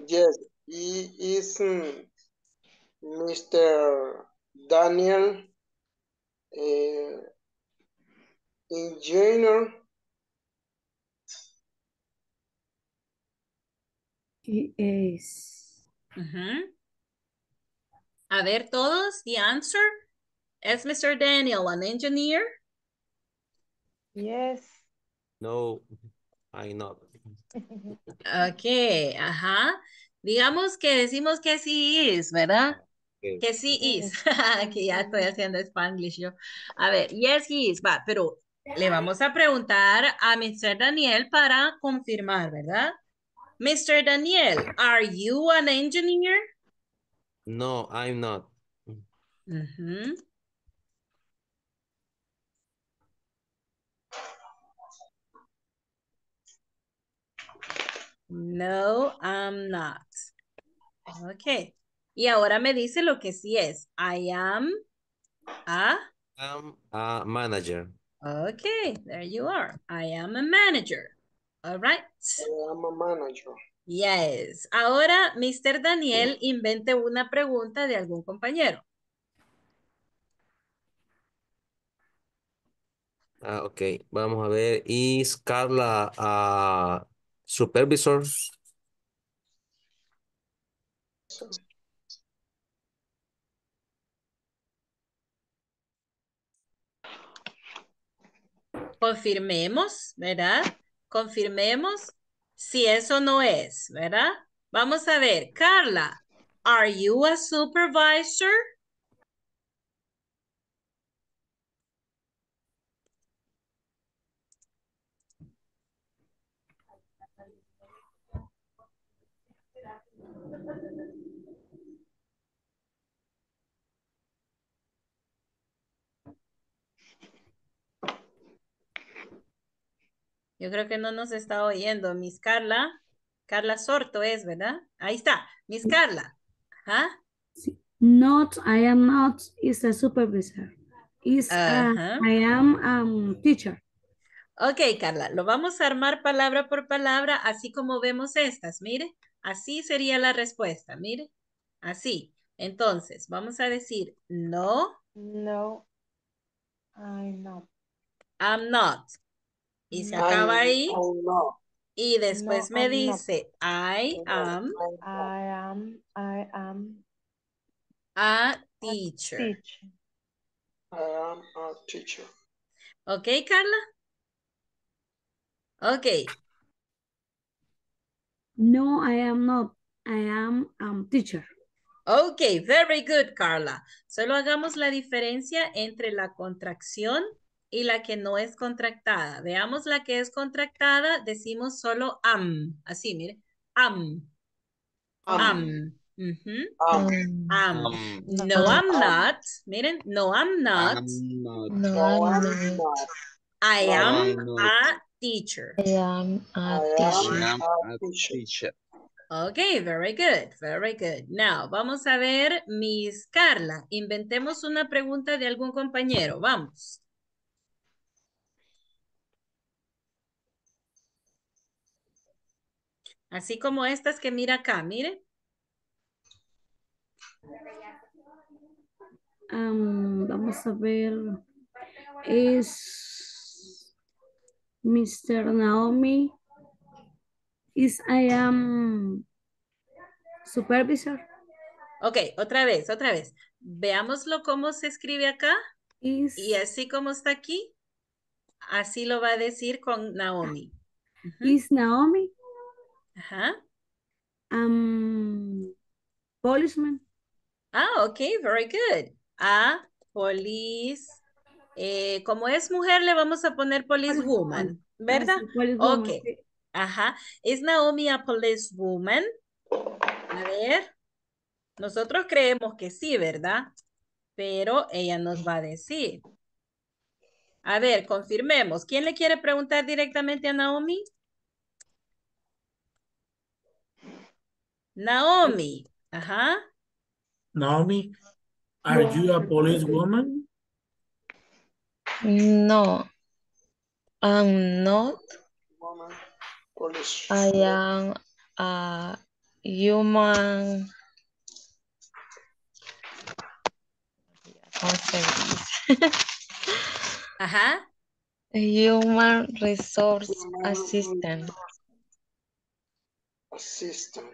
Yes. Is mister Daniel eh, engineer? He is. Uh-huh. A ver todos, the answer. Is mister Daniel an engineer? Yes. No, I'm not. Ok, ajá. Digamos que decimos que sí is, ¿verdad? Okay. Que sí is. Que ya estoy haciendo Spanglish yo. A ver, yes he is, va, pero le vamos a preguntar a mister Daniel para confirmar, ¿verdad? mister Daniel, are you an engineer? No, I'm not. Uh-huh. No, I'm not. Ok. Y ahora me dice lo que sí es. I am a... I'm a manager. Ok, there you are. I am a manager. All right. I am a manager. Yes. Ahora, mister Daniel, invente una pregunta de algún compañero. Ah, ok. Vamos a ver. ¿Is Carla a... Uh... supervisor? Confirmemos, ¿verdad? Confirmemos si eso no es, ¿verdad? Vamos a ver, Carla, ¿are you a supervisor? Yo creo que no nos está oyendo, Miss Carla. Carla Sorto es, ¿verdad? Ahí está, Miss Carla. ¿Ah? Not, I am not, is a supervisor. Is a, I am a um, teacher. Ok, Carla, lo vamos a armar palabra por palabra, así como vemos estas, mire. Así sería la respuesta, mire. Así. Entonces, vamos a decir, no. No, I'm not. I'm not. Y se acaba ahí. Y después me dice, I am. I am. I am. A teacher. I am a teacher. Ok, Carla. Ok. No, I am not. I am a teacher. Ok, very good, Carla. Solo hagamos la diferencia entre la contracción y la que no es contractada. Veamos la que es contractada, decimos solo am. Así, mire. Am. Am. Am. Uh-huh. Am. Am. Am. No, I'm not. Miren, no, I'm not. I'm not. No, I'm not. I am no, not. a teacher. I am a teacher. I am a teacher. Ok, very good, very good. Now, vamos a ver, Miss Carla. Inventemos una pregunta de algún compañero. Vamos. Así como estas que mira acá, mire. Um, vamos a ver. Is mister Naomi, is I am supervisor. Ok, otra vez, otra vez. Veámoslo cómo se escribe acá. Is... Y así como está aquí, así lo va a decir con Naomi. Uh-huh. Is Naomi. Ajá. Um, policeman. Ah, ok, very good. Ah, police. Eh, como es mujer, le vamos a poner police woman, ¿verdad? Police woman, ok. Sí. Ajá. ¿Es Naomi a police woman? A ver. Nosotros creemos que sí, ¿verdad? Pero ella nos va a decir. A ver, confirmemos. ¿Quién le quiere preguntar directamente a Naomi? Naomi. Ajá. Naomi, are you a police woman? No, I'm not. I am a human. Ajá. Human resource assistant. Assistant.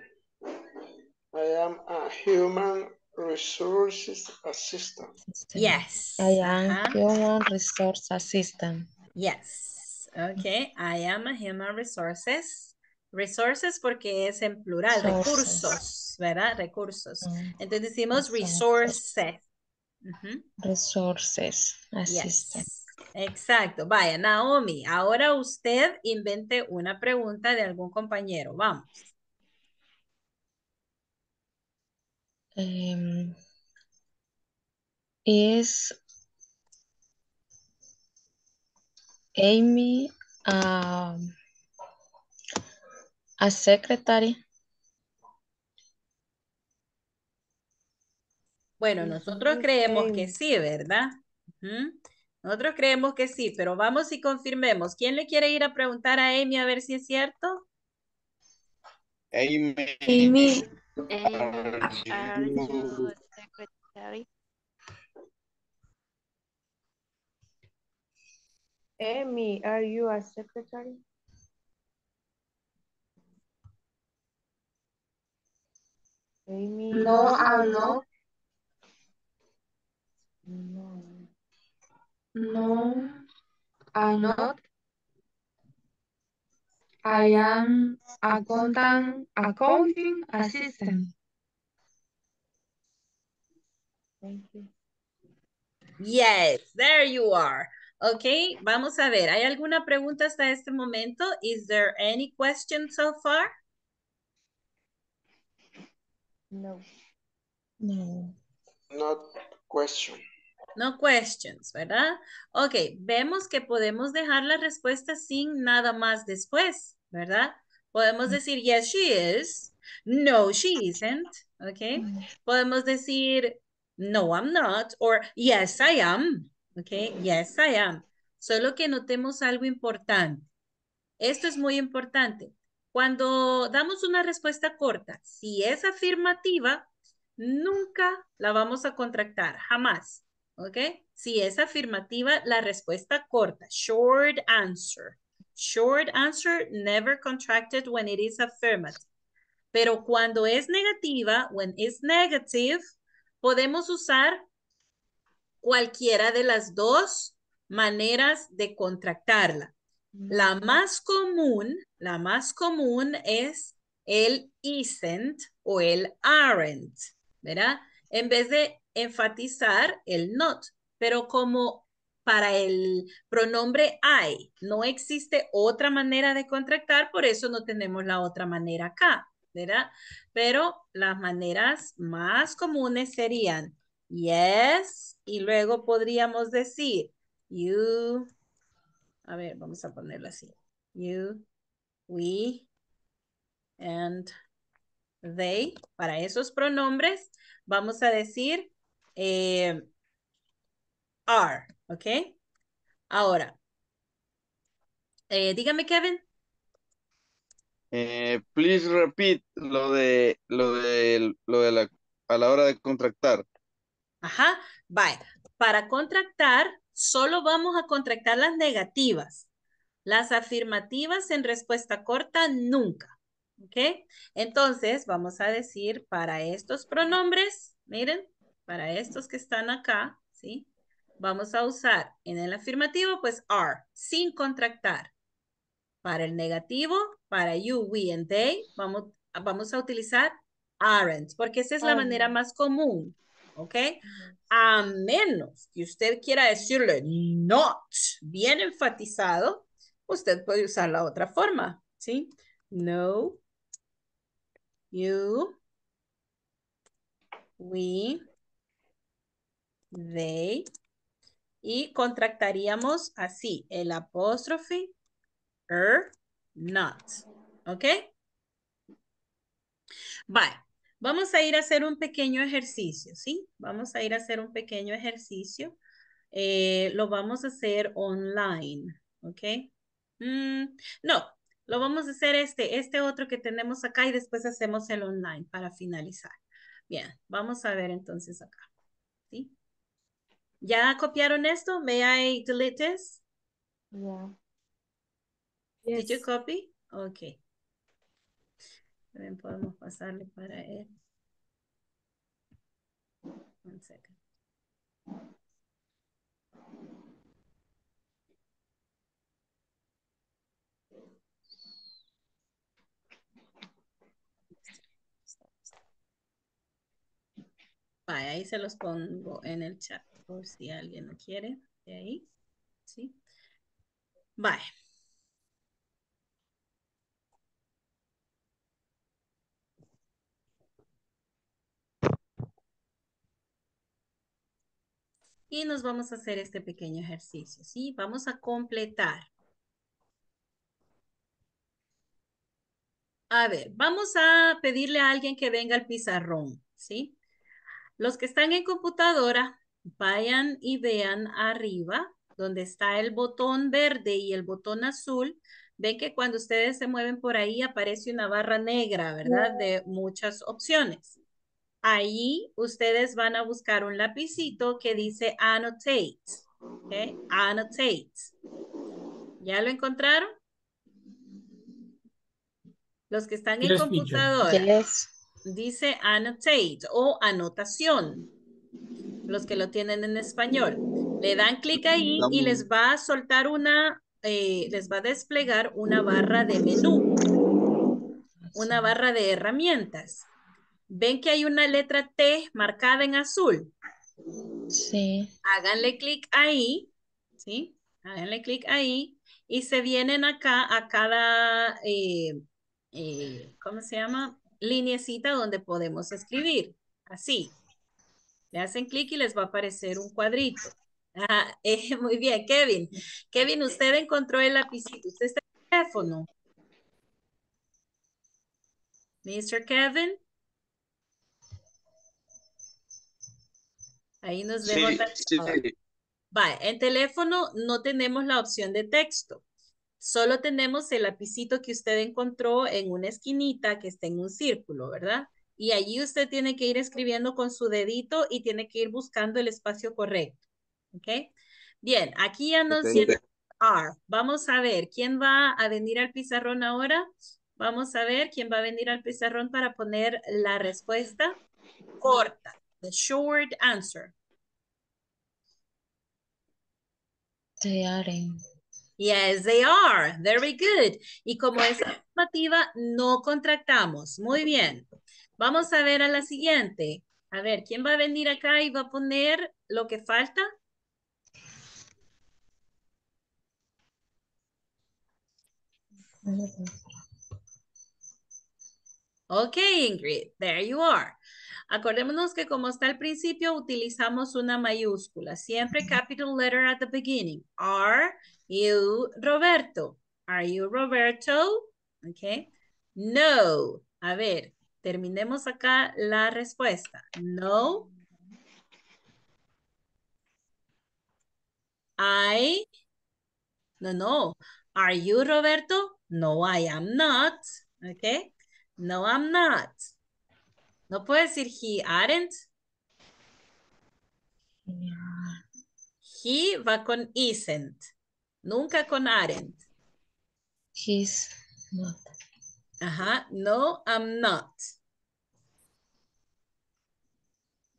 I am a human resources assistant. Yes. I am uh-huh. human resource assistant. Yes. Okay. I am a human resources. Resources porque es en plural. Resources. Recursos. ¿Verdad? Recursos. Uh-huh. Entonces decimos resources. Uh-huh. Resources assistant. Yes. Exacto. Vaya, Naomi, ahora usted invente una pregunta de algún compañero. Vamos. Um, is Amy um, a secretary? Bueno, nosotros creemos que sí, ¿verdad? Uh-huh. Nosotros creemos que sí, pero vamos y confirmemos. ¿Quién le quiere ir a preguntar a Amy a ver si es cierto? Amy. Amy. Are you secretary? Amy, are you a secretary? Amy, no, I'm not. No, no, I'm not. I am accountant, accounting assistant. Thank you. Yes, there you are. Okay, vamos a ver. ¿Hay alguna pregunta hasta este momento? Is there any question so far? No. No. Not question. No questions, ¿verdad? Ok, vemos que podemos dejar la respuesta sin nada más después, ¿verdad? Podemos decir, yes, she is. No, she isn't. Ok. Podemos decir, no, I'm not. Or, yes, I am. Ok, yes, I am. Solo que notemos algo importante. Esto es muy importante. Cuando damos una respuesta corta, si es afirmativa, nunca la vamos a contractar, jamás. ¿Ok? Si es afirmativa, la respuesta corta. Short answer. Short answer never contracted when it is affirmative. Pero cuando es negativa, when it's negative, podemos usar cualquiera de las dos maneras de contractarla. La más común, la más común es el isn't o el aren't, ¿verdad? En vez de enfatizar el not, pero como para el pronombre I no existe otra manera de contractar, por eso no tenemos la otra manera acá, ¿verdad? Pero las maneras más comunes serían yes, y luego podríamos decir you, a ver, vamos a ponerlo así, you, we, and they. Para esos pronombres vamos a decir Eh, are, ¿ok? Ahora, eh, dígame, Kevin. Eh, please repeat lo de, lo de, lo de la, a la hora de contractar. Ajá, vaya. Para contractar, solo vamos a contractar las negativas. Las afirmativas en respuesta corta, nunca. ¿Ok? Entonces, vamos a decir para estos pronombres, miren, para estos que están acá, ¿sí? Vamos a usar en el afirmativo, pues, are, sin contractar. Para el negativo, para you, we, and they, vamos, vamos a utilizar aren't, porque esa es la oh. manera más común. ¿Ok? A menos que usted quiera decirle not bien enfatizado, usted puede usar la otra forma, ¿sí? No, you, we, they. Y contractaríamos así, el apóstrofe, er, not. ¿Ok? Vale. Vamos a ir a hacer un pequeño ejercicio, ¿sí? Vamos a ir a hacer un pequeño ejercicio. Eh, lo vamos a hacer online, ¿ok? Mm, no, lo vamos a hacer este, este otro que tenemos acá y después hacemos el online para finalizar. Bien, vamos a ver entonces acá, ¿sí? ¿Ya copiaron esto? May I delete this? Yeah. Yes. Did you copy? Okay. También podemos pasarle para él. One second. Vale, ahí se los pongo en el chat por si alguien lo quiere. De ahí. Sí. Vale. Y nos vamos a hacer este pequeño ejercicio, ¿sí? Vamos a completar. A ver, vamos a pedirle a alguien que venga al pizarrón, ¿sí? Los que están en computadora, vayan y vean arriba, donde está el botón verde y el botón azul. Ven que cuando ustedes se mueven por ahí, aparece una barra negra, ¿verdad? De muchas opciones. Ahí ustedes van a buscar un lapicito que dice annotate. ¿Okay? Annotate. ¿Ya lo encontraron? Los que están en computadora. Dice annotate o anotación. Los que lo tienen en español. Le dan clic ahí y les va a soltar una, eh, les va a desplegar una barra de menú. Una barra de herramientas. ¿Ven que hay una letra T marcada en azul? Sí. Háganle clic ahí, ¿sí? Háganle clic ahí y se vienen acá a cada, eh, eh, ¿cómo se llama? Linecita donde podemos escribir, así. Le hacen clic y les va a aparecer un cuadrito. Ah, eh, muy bien, Kevin. Kevin, usted encontró el lapicito. ¿Usted está en el teléfono? mister Kevin. Ahí nos vemos. Sí, sí, sí. Vale, en teléfono no tenemos la opción de texto. Solo tenemos el lapicito que usted encontró en una esquinita que está en un círculo, ¿verdad? Y allí usted tiene que ir escribiendo con su dedito y tiene que ir buscando el espacio correcto. ¿Ok? Bien, aquí ya nos llega R. Vamos a ver, ¿quién va a venir al pizarrón ahora? Vamos a ver quién va a venir al pizarrón para poner la respuesta corta. The short answer. They aren't. Yes, they are. Very good. Y como es afirmativa, no contractamos. Muy bien. Vamos a ver a la siguiente. A ver, ¿quién va a venir acá y va a poner lo que falta? Ok, Ingrid. There you are. Acordémonos que como está al principio, utilizamos una mayúscula. Siempre capital letter at the beginning. Are you Roberto? Are you Roberto? Ok. No. A ver, terminemos acá la respuesta. No. I. No, no. Are you Roberto? No, I am not. Ok. No, I'm not. No puedo decir he aren't. Yeah. He va con isn't. Nunca con aren't. He's not. Ajá. No, I'm not.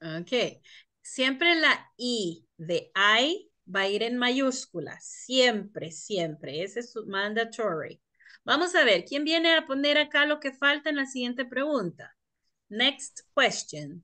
Ok. Siempre la I de I va a ir en mayúscula. Siempre, siempre. Ese es su mandatory. Vamos a ver. ¿Quién viene a poner acá lo que falta en la siguiente pregunta? Next question.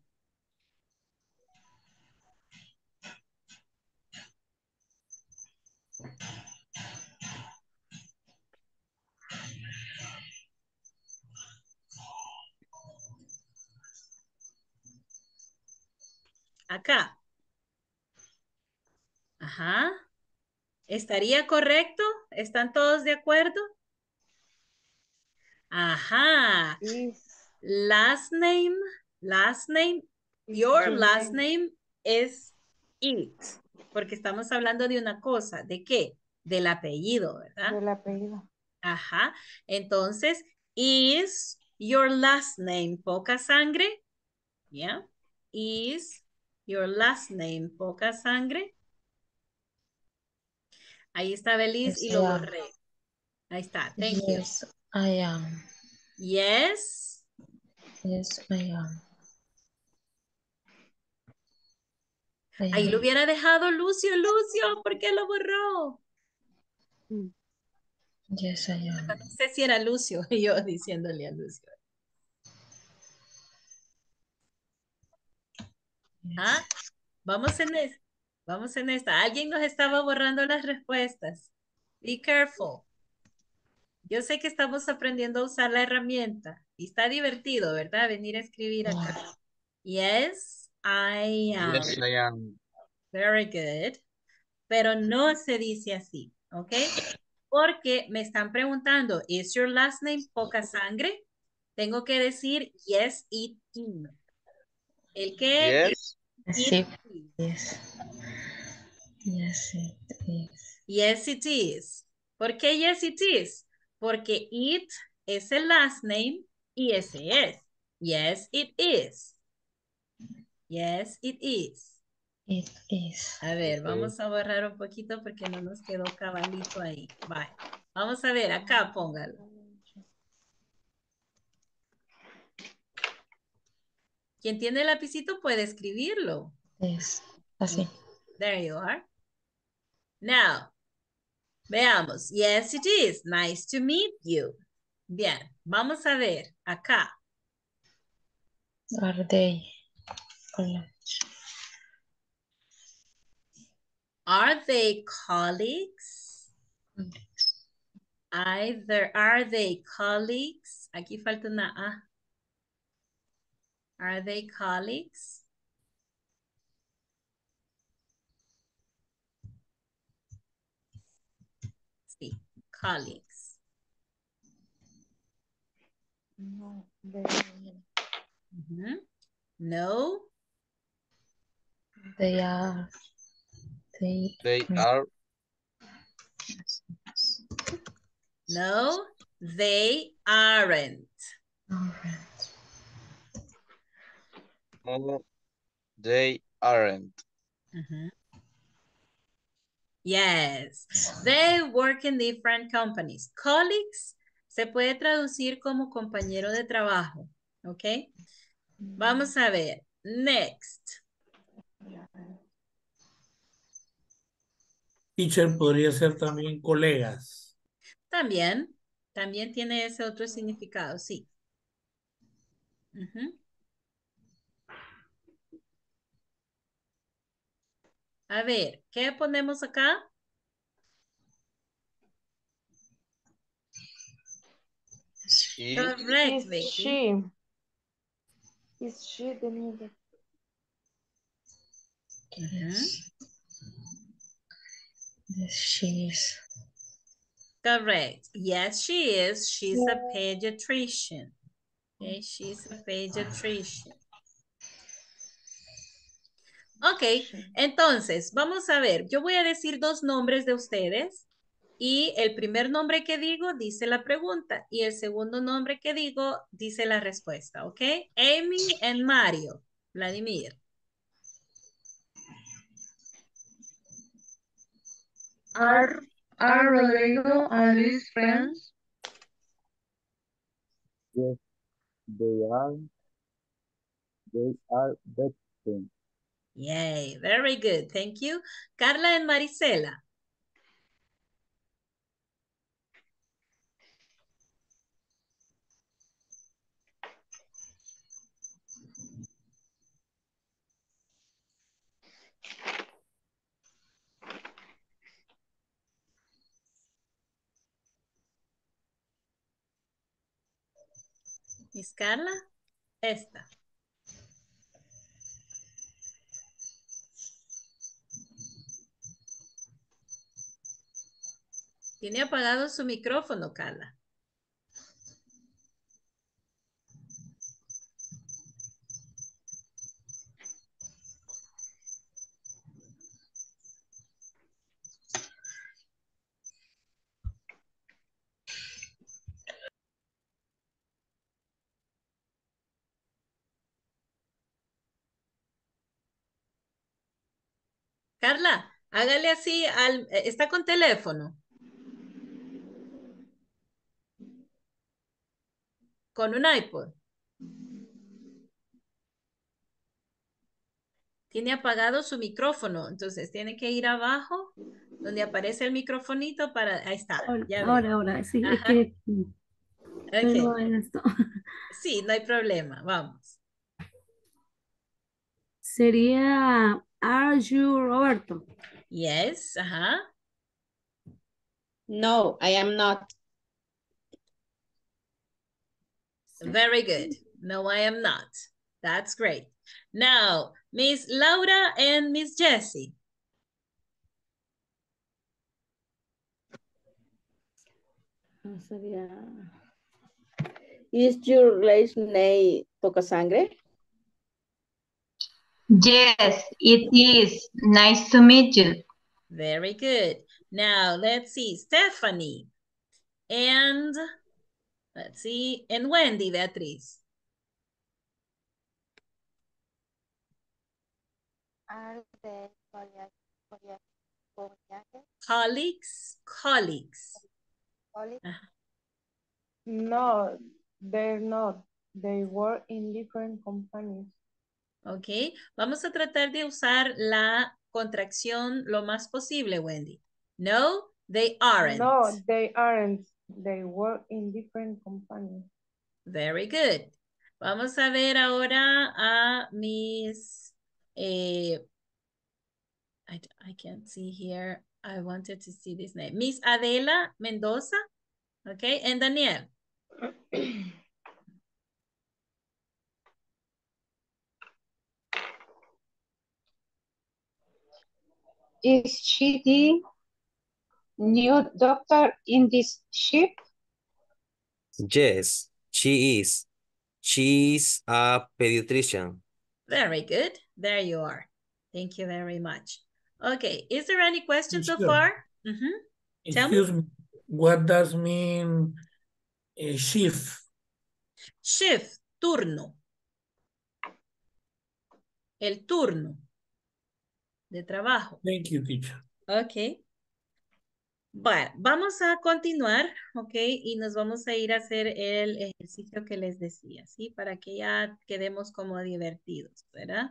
Acá. Ajá. ¿Estaría correcto? ¿Están todos de acuerdo? Ajá. Sí. Last name, last name, your last name es it. Porque estamos hablando de una cosa. ¿De qué? Del apellido, ¿verdad? Del apellido. Ajá. Entonces, is your last name poca sangre? ¿Ya? Yeah. Is your last name poca sangre. Ahí está Beliz yes, y lo borré. Ahí está. Thank yes, you. I am. Yes. Yes, I am. I Ahí am. Lo hubiera dejado Lucio, Lucio, ¿por qué lo borró? Yes, I am. No sé si era Lucio, yo diciéndole a Lucio. ¿Ah? Vamos en esta, vamos en esta. Alguien nos estaba borrando las respuestas. Be careful. Yo sé que estamos aprendiendo a usar la herramienta. Y está divertido, ¿verdad? Venir a escribir acá. Yes, I am. Yes, I am. Very good. Pero no se dice así, ¿ok? Porque me están preguntando, ¿is your last name poca sangre? Tengo que decir, yes, it is. El que yes. It sí. Is. Yes, it is. Yes, it is. ¿Por qué yes, it is? Porque it es el last name y ese es. Yes, it is. Yes, it is. It is. A ver, vamos a borrar un poquito porque no nos quedó cabalito ahí. Vale. Vamos a ver, acá póngalo. Quien tiene el lapicito puede escribirlo. Es así. There you are. Now, veamos. Yes, it is. Nice to meet you. Bien, vamos a ver acá. Are they colleagues? Are they colleagues? Either are they colleagues? Aquí falta una A. Are they colleagues? Sí, colleagues. No. They... Mm-hmm. No. They are. They, they are. No, they aren't. Aren't. No, they aren't. Mm-hmm. Yes, they work in different companies. Colleagues se puede traducir como compañero de trabajo, ¿ok? Vamos a ver. Next. Teacher podría ser también colegas. También, también tiene ese otro significado, sí. Uh-huh. A ver, ¿qué ponemos acá? She. Correct, is she. Is she the leader? Uh-huh. She is. Correct. Yes, she is. She's a pediatrician. Okay, she's a pediatrician. Ok, entonces, vamos a ver. Yo voy a decir dos nombres de ustedes y el primer nombre que digo dice la pregunta y el segundo nombre que digo dice la respuesta, ¿ok? Amy and Mario. Vladimir. Are, are Rodrigo and Luis friends? Yes, they are. They are best friends. Yay, very good. Thank you. Carla and Marisela. Miss Carla, esta. Tiene apagado su micrófono, Carla. Carla, hágale así, al, está con teléfono. Con un iPod. Tiene apagado su micrófono, entonces tiene que ir abajo, donde aparece el microfonito para... Ahí está. Hola, ya hola, hola, sí. Ajá. Es que... Okay. No hay esto. Sí, no hay problema, vamos. Sería... Are you Roberto? Yes, uh-huh. No, I am not. Very good. No, I am not. That's great. Now, Miss Laura and Miss Jessie. Is your last name Tocasangre? Yes, it is. Nice to meet you. Very good. Now, let's see. Stephanie. And, let's see. And Wendy, Beatriz. Are they colleagues? Colleagues. Colleagues? No, they're not. They work in different companies. Ok, vamos a tratar de usar la contracción lo más posible, Wendy. No, they aren't. No, they aren't. They work in different companies. Very good. Vamos a ver ahora a Miss... Eh, I, I can't see here. I wanted to see this name. Miss Adela Mendoza. Ok, and Daniel. Is she the new doctor in this ship? Yes, she is. She is a pediatrician. Very good. There you are. Thank you very much. Okay. Is there any question so far? Mm-hmm. Excuse me. What does mean uh, shift? Shift, turno. El turno. De trabajo. Thank you, teacher. Ok. Bueno, vamos a continuar, ok, y nos vamos a ir a hacer el ejercicio que les decía, ¿sí? Para que ya quedemos como divertidos, ¿verdad?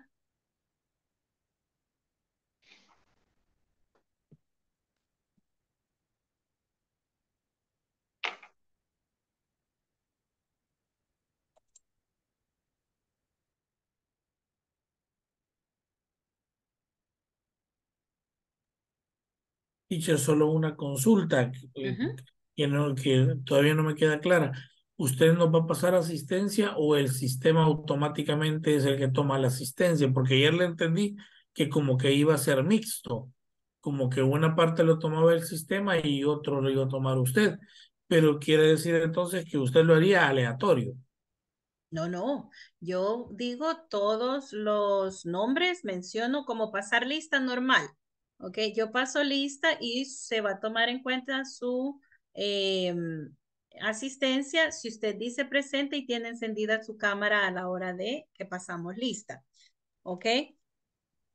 Teacher, solo una consulta que, uh-huh. que, no, que todavía no me queda clara. ¿Usted nos va a pasar asistencia o el sistema automáticamente es el que toma la asistencia? Porque ayer le entendí que como que iba a ser mixto, como que una parte lo tomaba el sistema y otro lo iba a tomar usted, pero quiere decir entonces que usted lo haría aleatorio. No, no, yo digo todos los nombres, menciono como pasar lista normal. Ok, yo paso lista y se va a tomar en cuenta su eh, asistencia si usted dice presente y tiene encendida su cámara a la hora de que pasamos lista. Ok,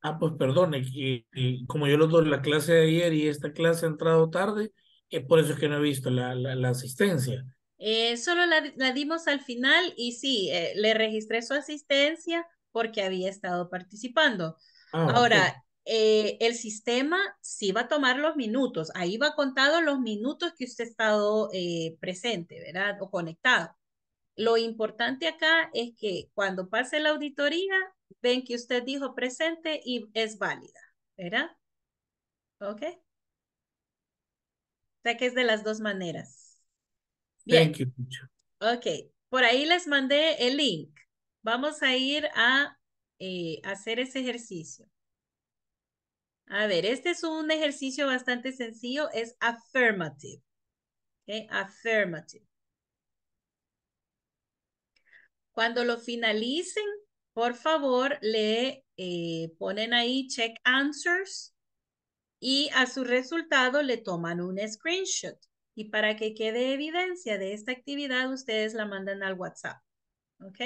Ah, pues perdone, y- y como yo los doy la clase de ayer y esta clase ha entrado tarde, es por eso que no he visto la, la, la asistencia. Eh, solo la, la dimos al final y sí, eh, le registré su asistencia porque había estado participando. Ah, ok. Ahora, eh, el sistema sí va a tomar los minutos. Ahí va contado los minutos que usted ha estado eh, presente, ¿verdad? O conectado. Lo importante acá es que cuando pase la auditoría, ven que usted dijo presente y es válida, ¿verdad? ¿Ok? O sea que es de las dos maneras. Bien. Thank you, teacher. Ok, por ahí les mandé el link. Vamos a ir a eh, hacer ese ejercicio. A ver, este es un ejercicio bastante sencillo, es affirmative. ¿Ok? Affirmative. Cuando lo finalicen, por favor, le eh, ponen ahí check answers y a su resultado le toman un screenshot. Y para que quede evidencia de esta actividad, ustedes la mandan al WhatsApp. ¿Ok?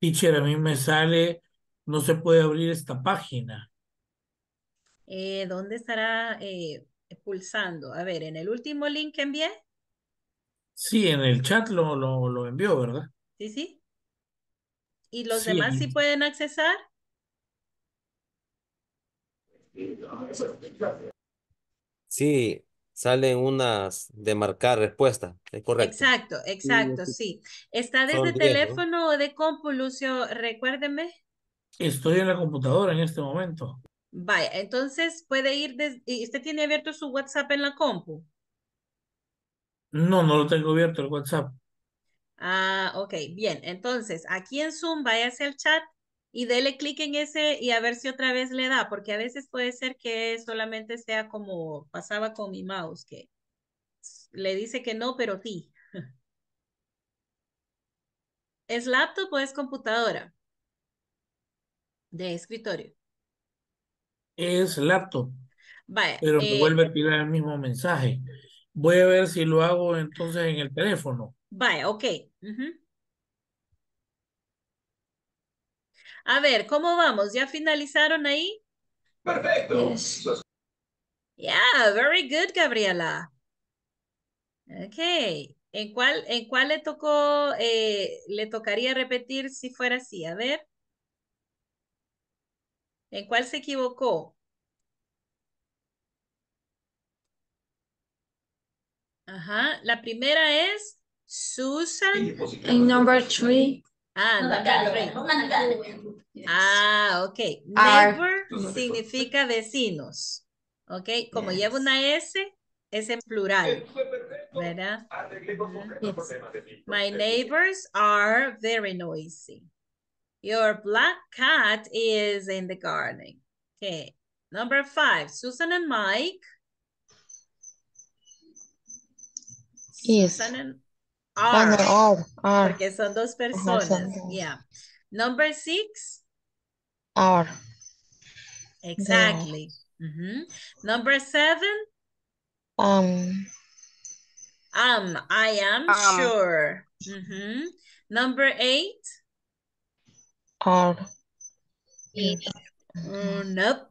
Teacher, a mí me sale, no se puede abrir esta página. Eh, ¿dónde estará eh, pulsando? A ver, en el último link que envié. Sí, en el chat lo, lo, lo envió, ¿verdad? Sí, sí. ¿Y los Sí, en demás sí el- pueden accesar? Sí, salen unas de marcar respuesta, es correcto. Exacto, exacto, sí. ¿Está desde Son diez, ¿no? teléfono o de compu, Lucio? Recuérdeme. estoy en la computadora en este momento. Vaya, entonces puede ir desde... ¿Y usted tiene abierto su WhatsApp en la compu? No, no lo tengo abierto el WhatsApp. Ah, ok, bien. Entonces, aquí en Zoom, váyase al chat y dele clic en ese y a ver si otra vez le da, porque a veces puede ser que solamente sea como pasaba con mi mouse, que le dice que no, pero sí. ¿Es laptop o es computadora de escritorio? Es laptop, Vaya, pero me eh, vuelve a tirar el mismo mensaje. Voy a ver si lo hago entonces en el teléfono. vaya, ok. Ujú. A ver, ¿cómo vamos? ¿Ya finalizaron ahí? Yeah, very good, Gabriela. Ok. ¿En cuál, en cuál le tocó, eh, le tocaría repetir si fuera así? A ver, ¿en cuál se equivocó? Ajá. La primera es Susan. In number three, Ah, number three. Ah, ok. are Neighbor significa vecinos. Ok, como lleva yes, una S, es en plural, ¿verdad? Ujú. yes, My neighbors are very noisy. Your black cat is in the garden. Okay. Number five, Susan and Mike. yes. Susan and One or are, all are porque son dos are personas. something Yeah. Number six, are they are exactly. Ujú. Number seven, um um, I am Um, sure. Ujú. Number eight, are your mm, nope.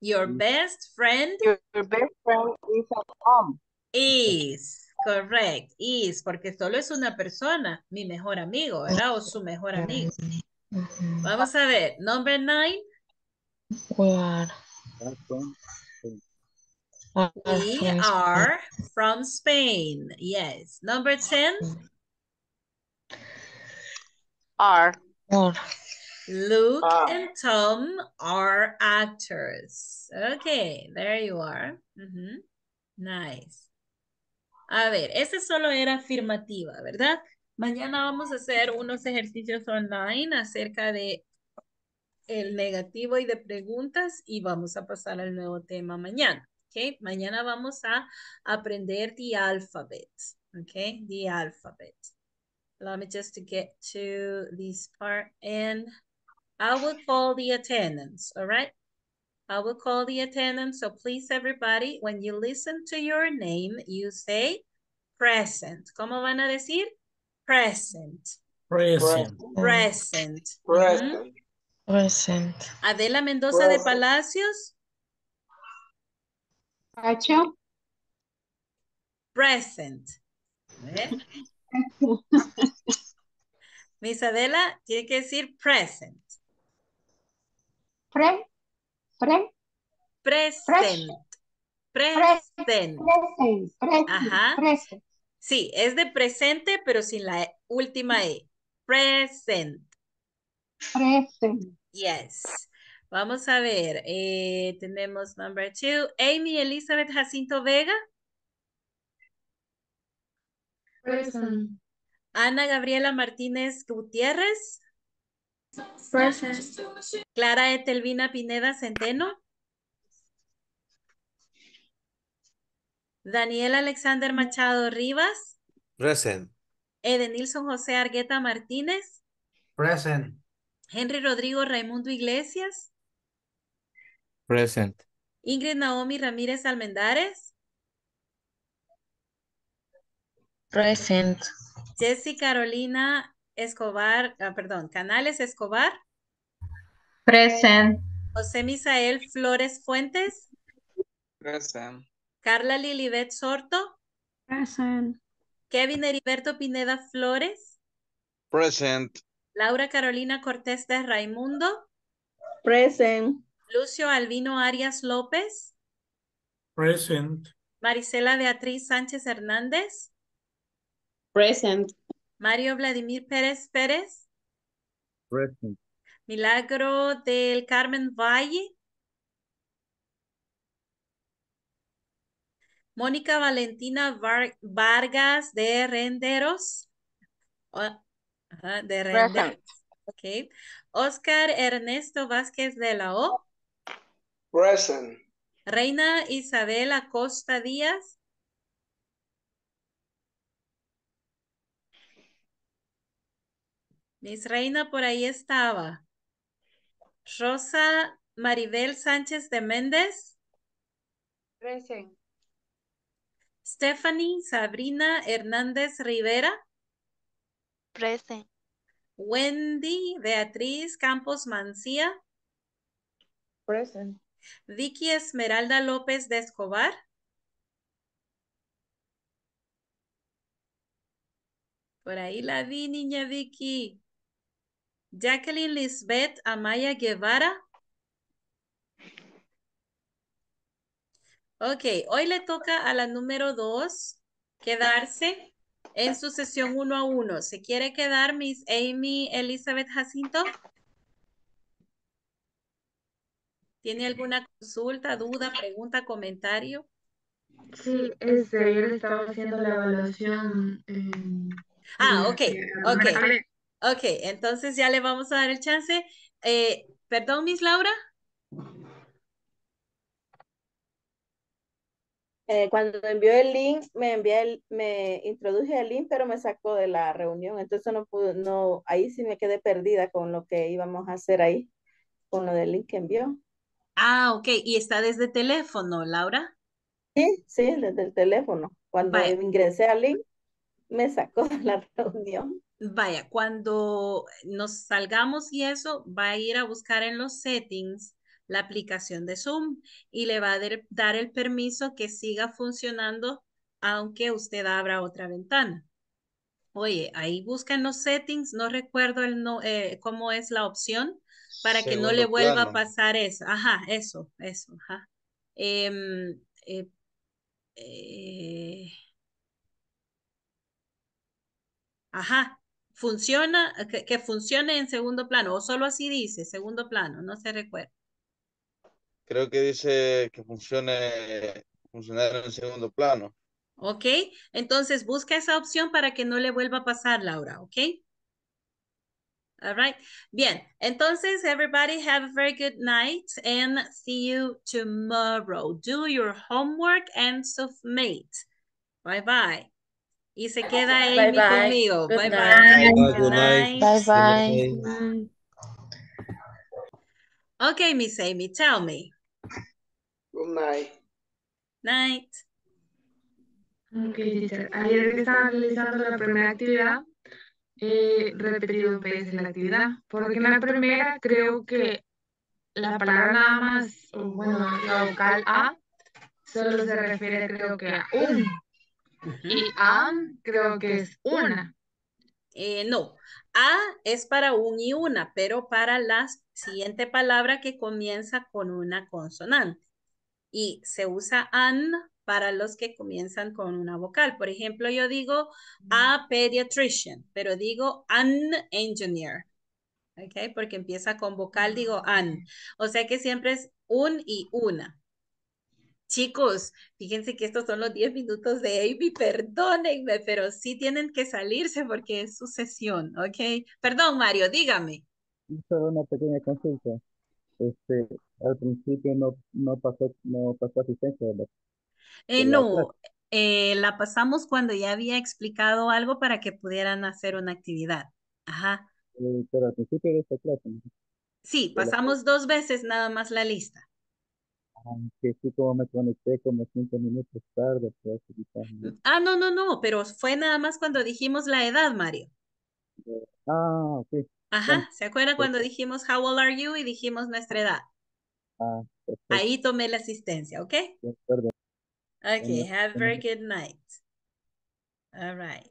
Your best friend your best friend is at home. is, correct, is, porque solo es una persona, mi mejor amigo, ¿verdad? O su mejor amigo. mhm. Vamos a ver, number nine we are are we from Spain. are from Spain. Yes. Number ten, Are Or Luke are and Tom are actors. Okay, there you are. Ujú. Nice. A ver, ese solo era afirmativa, ¿verdad? Mañana vamos a hacer unos ejercicios online acerca de el negativo y de preguntas y vamos a pasar al nuevo tema mañana, ¿ok? Mañana vamos a aprender the alphabet, ¿ok? The alphabet. Allow me just to get to this part and I will call the attendance, all right? I will call the attendance, so please everybody, when you listen to your name, you say Present. ¿Cómo van a decir? Present. Present. Present. Present. Uh-huh. Present. Adela Mendoza present. De Palacios. Acho. Present. Miss Adela tiene que decir present. Pre, pre, present. Present. Present. Present. Ajá. Present. Sí, es de presente, pero sin la e, última E. Present. Present. Yes. Vamos a ver. Eh, tenemos number two. Amy Elizabeth Jacinto Vega. Present. Ana Gabriela Martínez Gutiérrez. Present. Clara Etelvina Pineda Centeno. Daniel Alexander Machado Rivas. Present. Edenilson José Argueta Martínez. Present. Henry Rodrigo Raimundo Iglesias. Present. Ingrid Naomi Ramírez Almendares. Present. Jessy Carolina Escobar, ah, perdón, Canales Escobar. Present. José Misael Flores Fuentes. Present. Carla Lilibet Sorto. Present. Kevin Heriberto Pineda Flores. Present. Laura Carolina Cortés de Raimundo. Present. Lucio Albino Arias López. Present. Marisela Beatriz Sánchez Hernández. Present. Mario Vladimir Pérez Pérez. Present. Milagro del Carmen Valle. Mónica Valentina Var Vargas de Renderos. Oh, ajá, de Renderos. Okay. Oscar Ernesto Vázquez de la O. Present. Reina Isabel Acosta Díaz. Miss Reina por ahí estaba. Rosa Maribel Sánchez de Méndez. Present. Stephanie Sabrina Hernández Rivera. Present. Wendy Beatriz Campos Mancía. Present. Vicky Esmeralda López de Escobar. Por ahí la vi, niña Vicky. Jacqueline Lisbeth Amaya Guevara. Ok, hoy le toca a la número dos quedarse en su sesión uno a uno. ¿Se quiere quedar, Miss Amy Elizabeth Jacinto? ¿Tiene alguna consulta, duda, pregunta, comentario? Sí, este, yo le estaba haciendo la evaluación. Eh, ah, ok, ok. Ok, entonces ya le vamos a dar el chance. Eh, perdón, Miss Laura. Eh, cuando envió el link, me envié el, me introduje el link, pero me sacó de la reunión. Entonces no pude, no, ahí sí me quedé perdida con lo que íbamos a hacer ahí, con lo del link que envió. Ah, ok. ¿Y está desde teléfono, Laura? Sí, sí, desde el teléfono. Cuando Vaya. ingresé al link, me sacó de la reunión. Vaya, cuando nos salgamos y eso, va a ir a buscar en los settings la aplicación de Zoom y le va a de, dar el permiso que siga funcionando aunque usted abra otra ventana. Oye, ahí busca en los settings, no recuerdo el no, eh, cómo es la opción para Segundo que no le vuelva plano. a pasar eso. Ajá, eso, eso. Ajá. Eh, eh, eh, ajá. Funciona, que, que funcione en segundo plano o solo así dice, segundo plano, no se recuerda. Creo que dice que funcione funcionar en el segundo plano. Ok, entonces busca esa opción para que no le vuelva a pasar, Laura, ok? All right. Bien, entonces, everybody have a very good night and see you tomorrow. Do your homework and submit. Bye-bye. Y se queda Amy conmigo. Bye-bye. Bye-bye. Bye-bye. Okay, Miss Amy, tell me. Good night. Night. Ok, teacher. Ayer que estaban realizando la primera actividad, he repetido dos veces la actividad, porque en la primera creo que la palabra nada más, bueno, la vocal A, solo se refiere creo que a un. Y A creo que es una. Eh, no, A es para un y una, pero para la siguiente palabra que comienza con una consonante. Y se usa an para los que comienzan con una vocal. Por ejemplo, yo digo a pediatrician, pero digo an engineer. ¿Ok? Porque empieza con vocal, digo an. O sea que siempre es un y una. Chicos, fíjense que estos son los diez minutos de A B, perdónenme, pero sí tienen que salirse porque es su sesión, ¿ok? Perdón, Mario, dígame. Solo una pequeña consulta. Este, al principio no, no, pasó, no pasó asistencia, ¿verdad? Eh, no, eh, la pasamos cuando ya había explicado algo para que pudieran hacer una actividad. Ajá. Eh, pero al principio de esta clase. Sí, pasamos dos veces nada más la lista. Aunque sí, como me conecté como cinco minutos tarde. Pues, ¿no? Ah, no, no, no, pero fue nada más cuando dijimos la edad, Mario. Eh, ah, ok. Ajá, bueno, ¿se acuerdan pues, cuando dijimos how old are you y dijimos nuestra edad? Ah, perfecto. Ahí tomé la asistencia, ¿ok? Bien, perdón. Ok, bien, have a very good night. All right.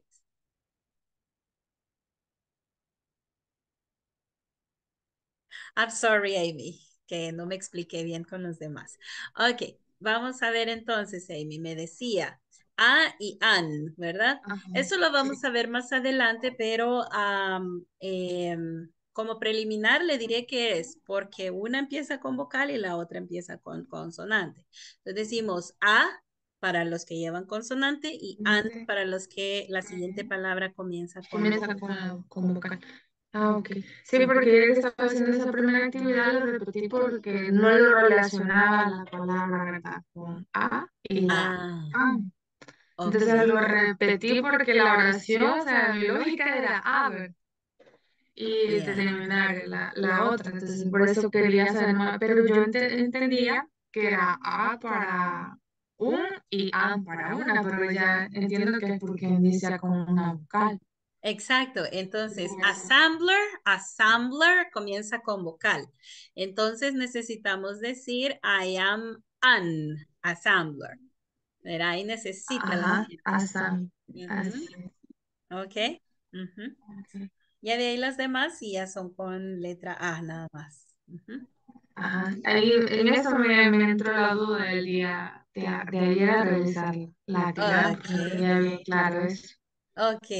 I'm sorry, Amy, que no me expliqué bien con los demás. Ok, vamos a ver entonces, Amy, me decía a y an, ¿verdad? Ajá, eso lo vamos sí. a ver más adelante, pero um, eh, como preliminar le diré que es porque una empieza con vocal y la otra empieza con consonante. Entonces decimos a para los que llevan consonante y an para los que la siguiente palabra comienza con, comienza con, con vocal. Ah, ok. Sí, porque yo estaba haciendo esa primera actividad, lo repetí porque no lo relacionaba la palabra con A y ah, A. Entonces okay. lo repetí porque la oración, o sea, mi lógica era A, ver, y yeah. determinar la, la otra. Entonces por eso quería saber más, pero yo ent entendía que era A para un y A para una, pero ya entiendo que es porque inicia con una vocal. Exacto, entonces assembler, assembler comienza con vocal. Entonces necesitamos decir I am an assembler. ¿Verdad? Ahí necesita Ajá, la asam uh -huh. okay. Uh -huh. ok. Ya de ahí las demás y ya son con letra A nada más. Uh -huh. Ajá. Ahí, en eso me, me entró la duda del día de, de ayer a revisar la actividad. Okay. Claro, es. Ok,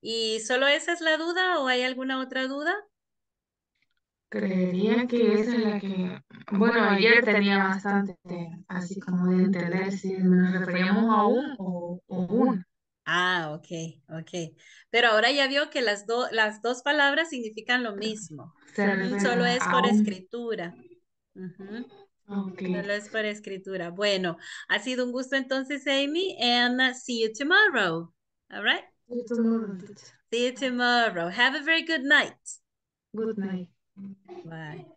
¿y solo esa es la duda o hay alguna otra duda? Creería que esa es la que, bueno, ayer tenía bastante, así como de entender si nos referíamos a un o, o un. Ah, ok, ok. Pero ahora ya vio que las, do, las dos palabras significan lo mismo. Solo es por un... escritura. Uh-huh. Okay. Solo es por escritura. Bueno, ha sido un gusto entonces, Amy, and see you tomorrow. All right? See you tomorrow. See you tomorrow. Have a very good night. Good night. Bye.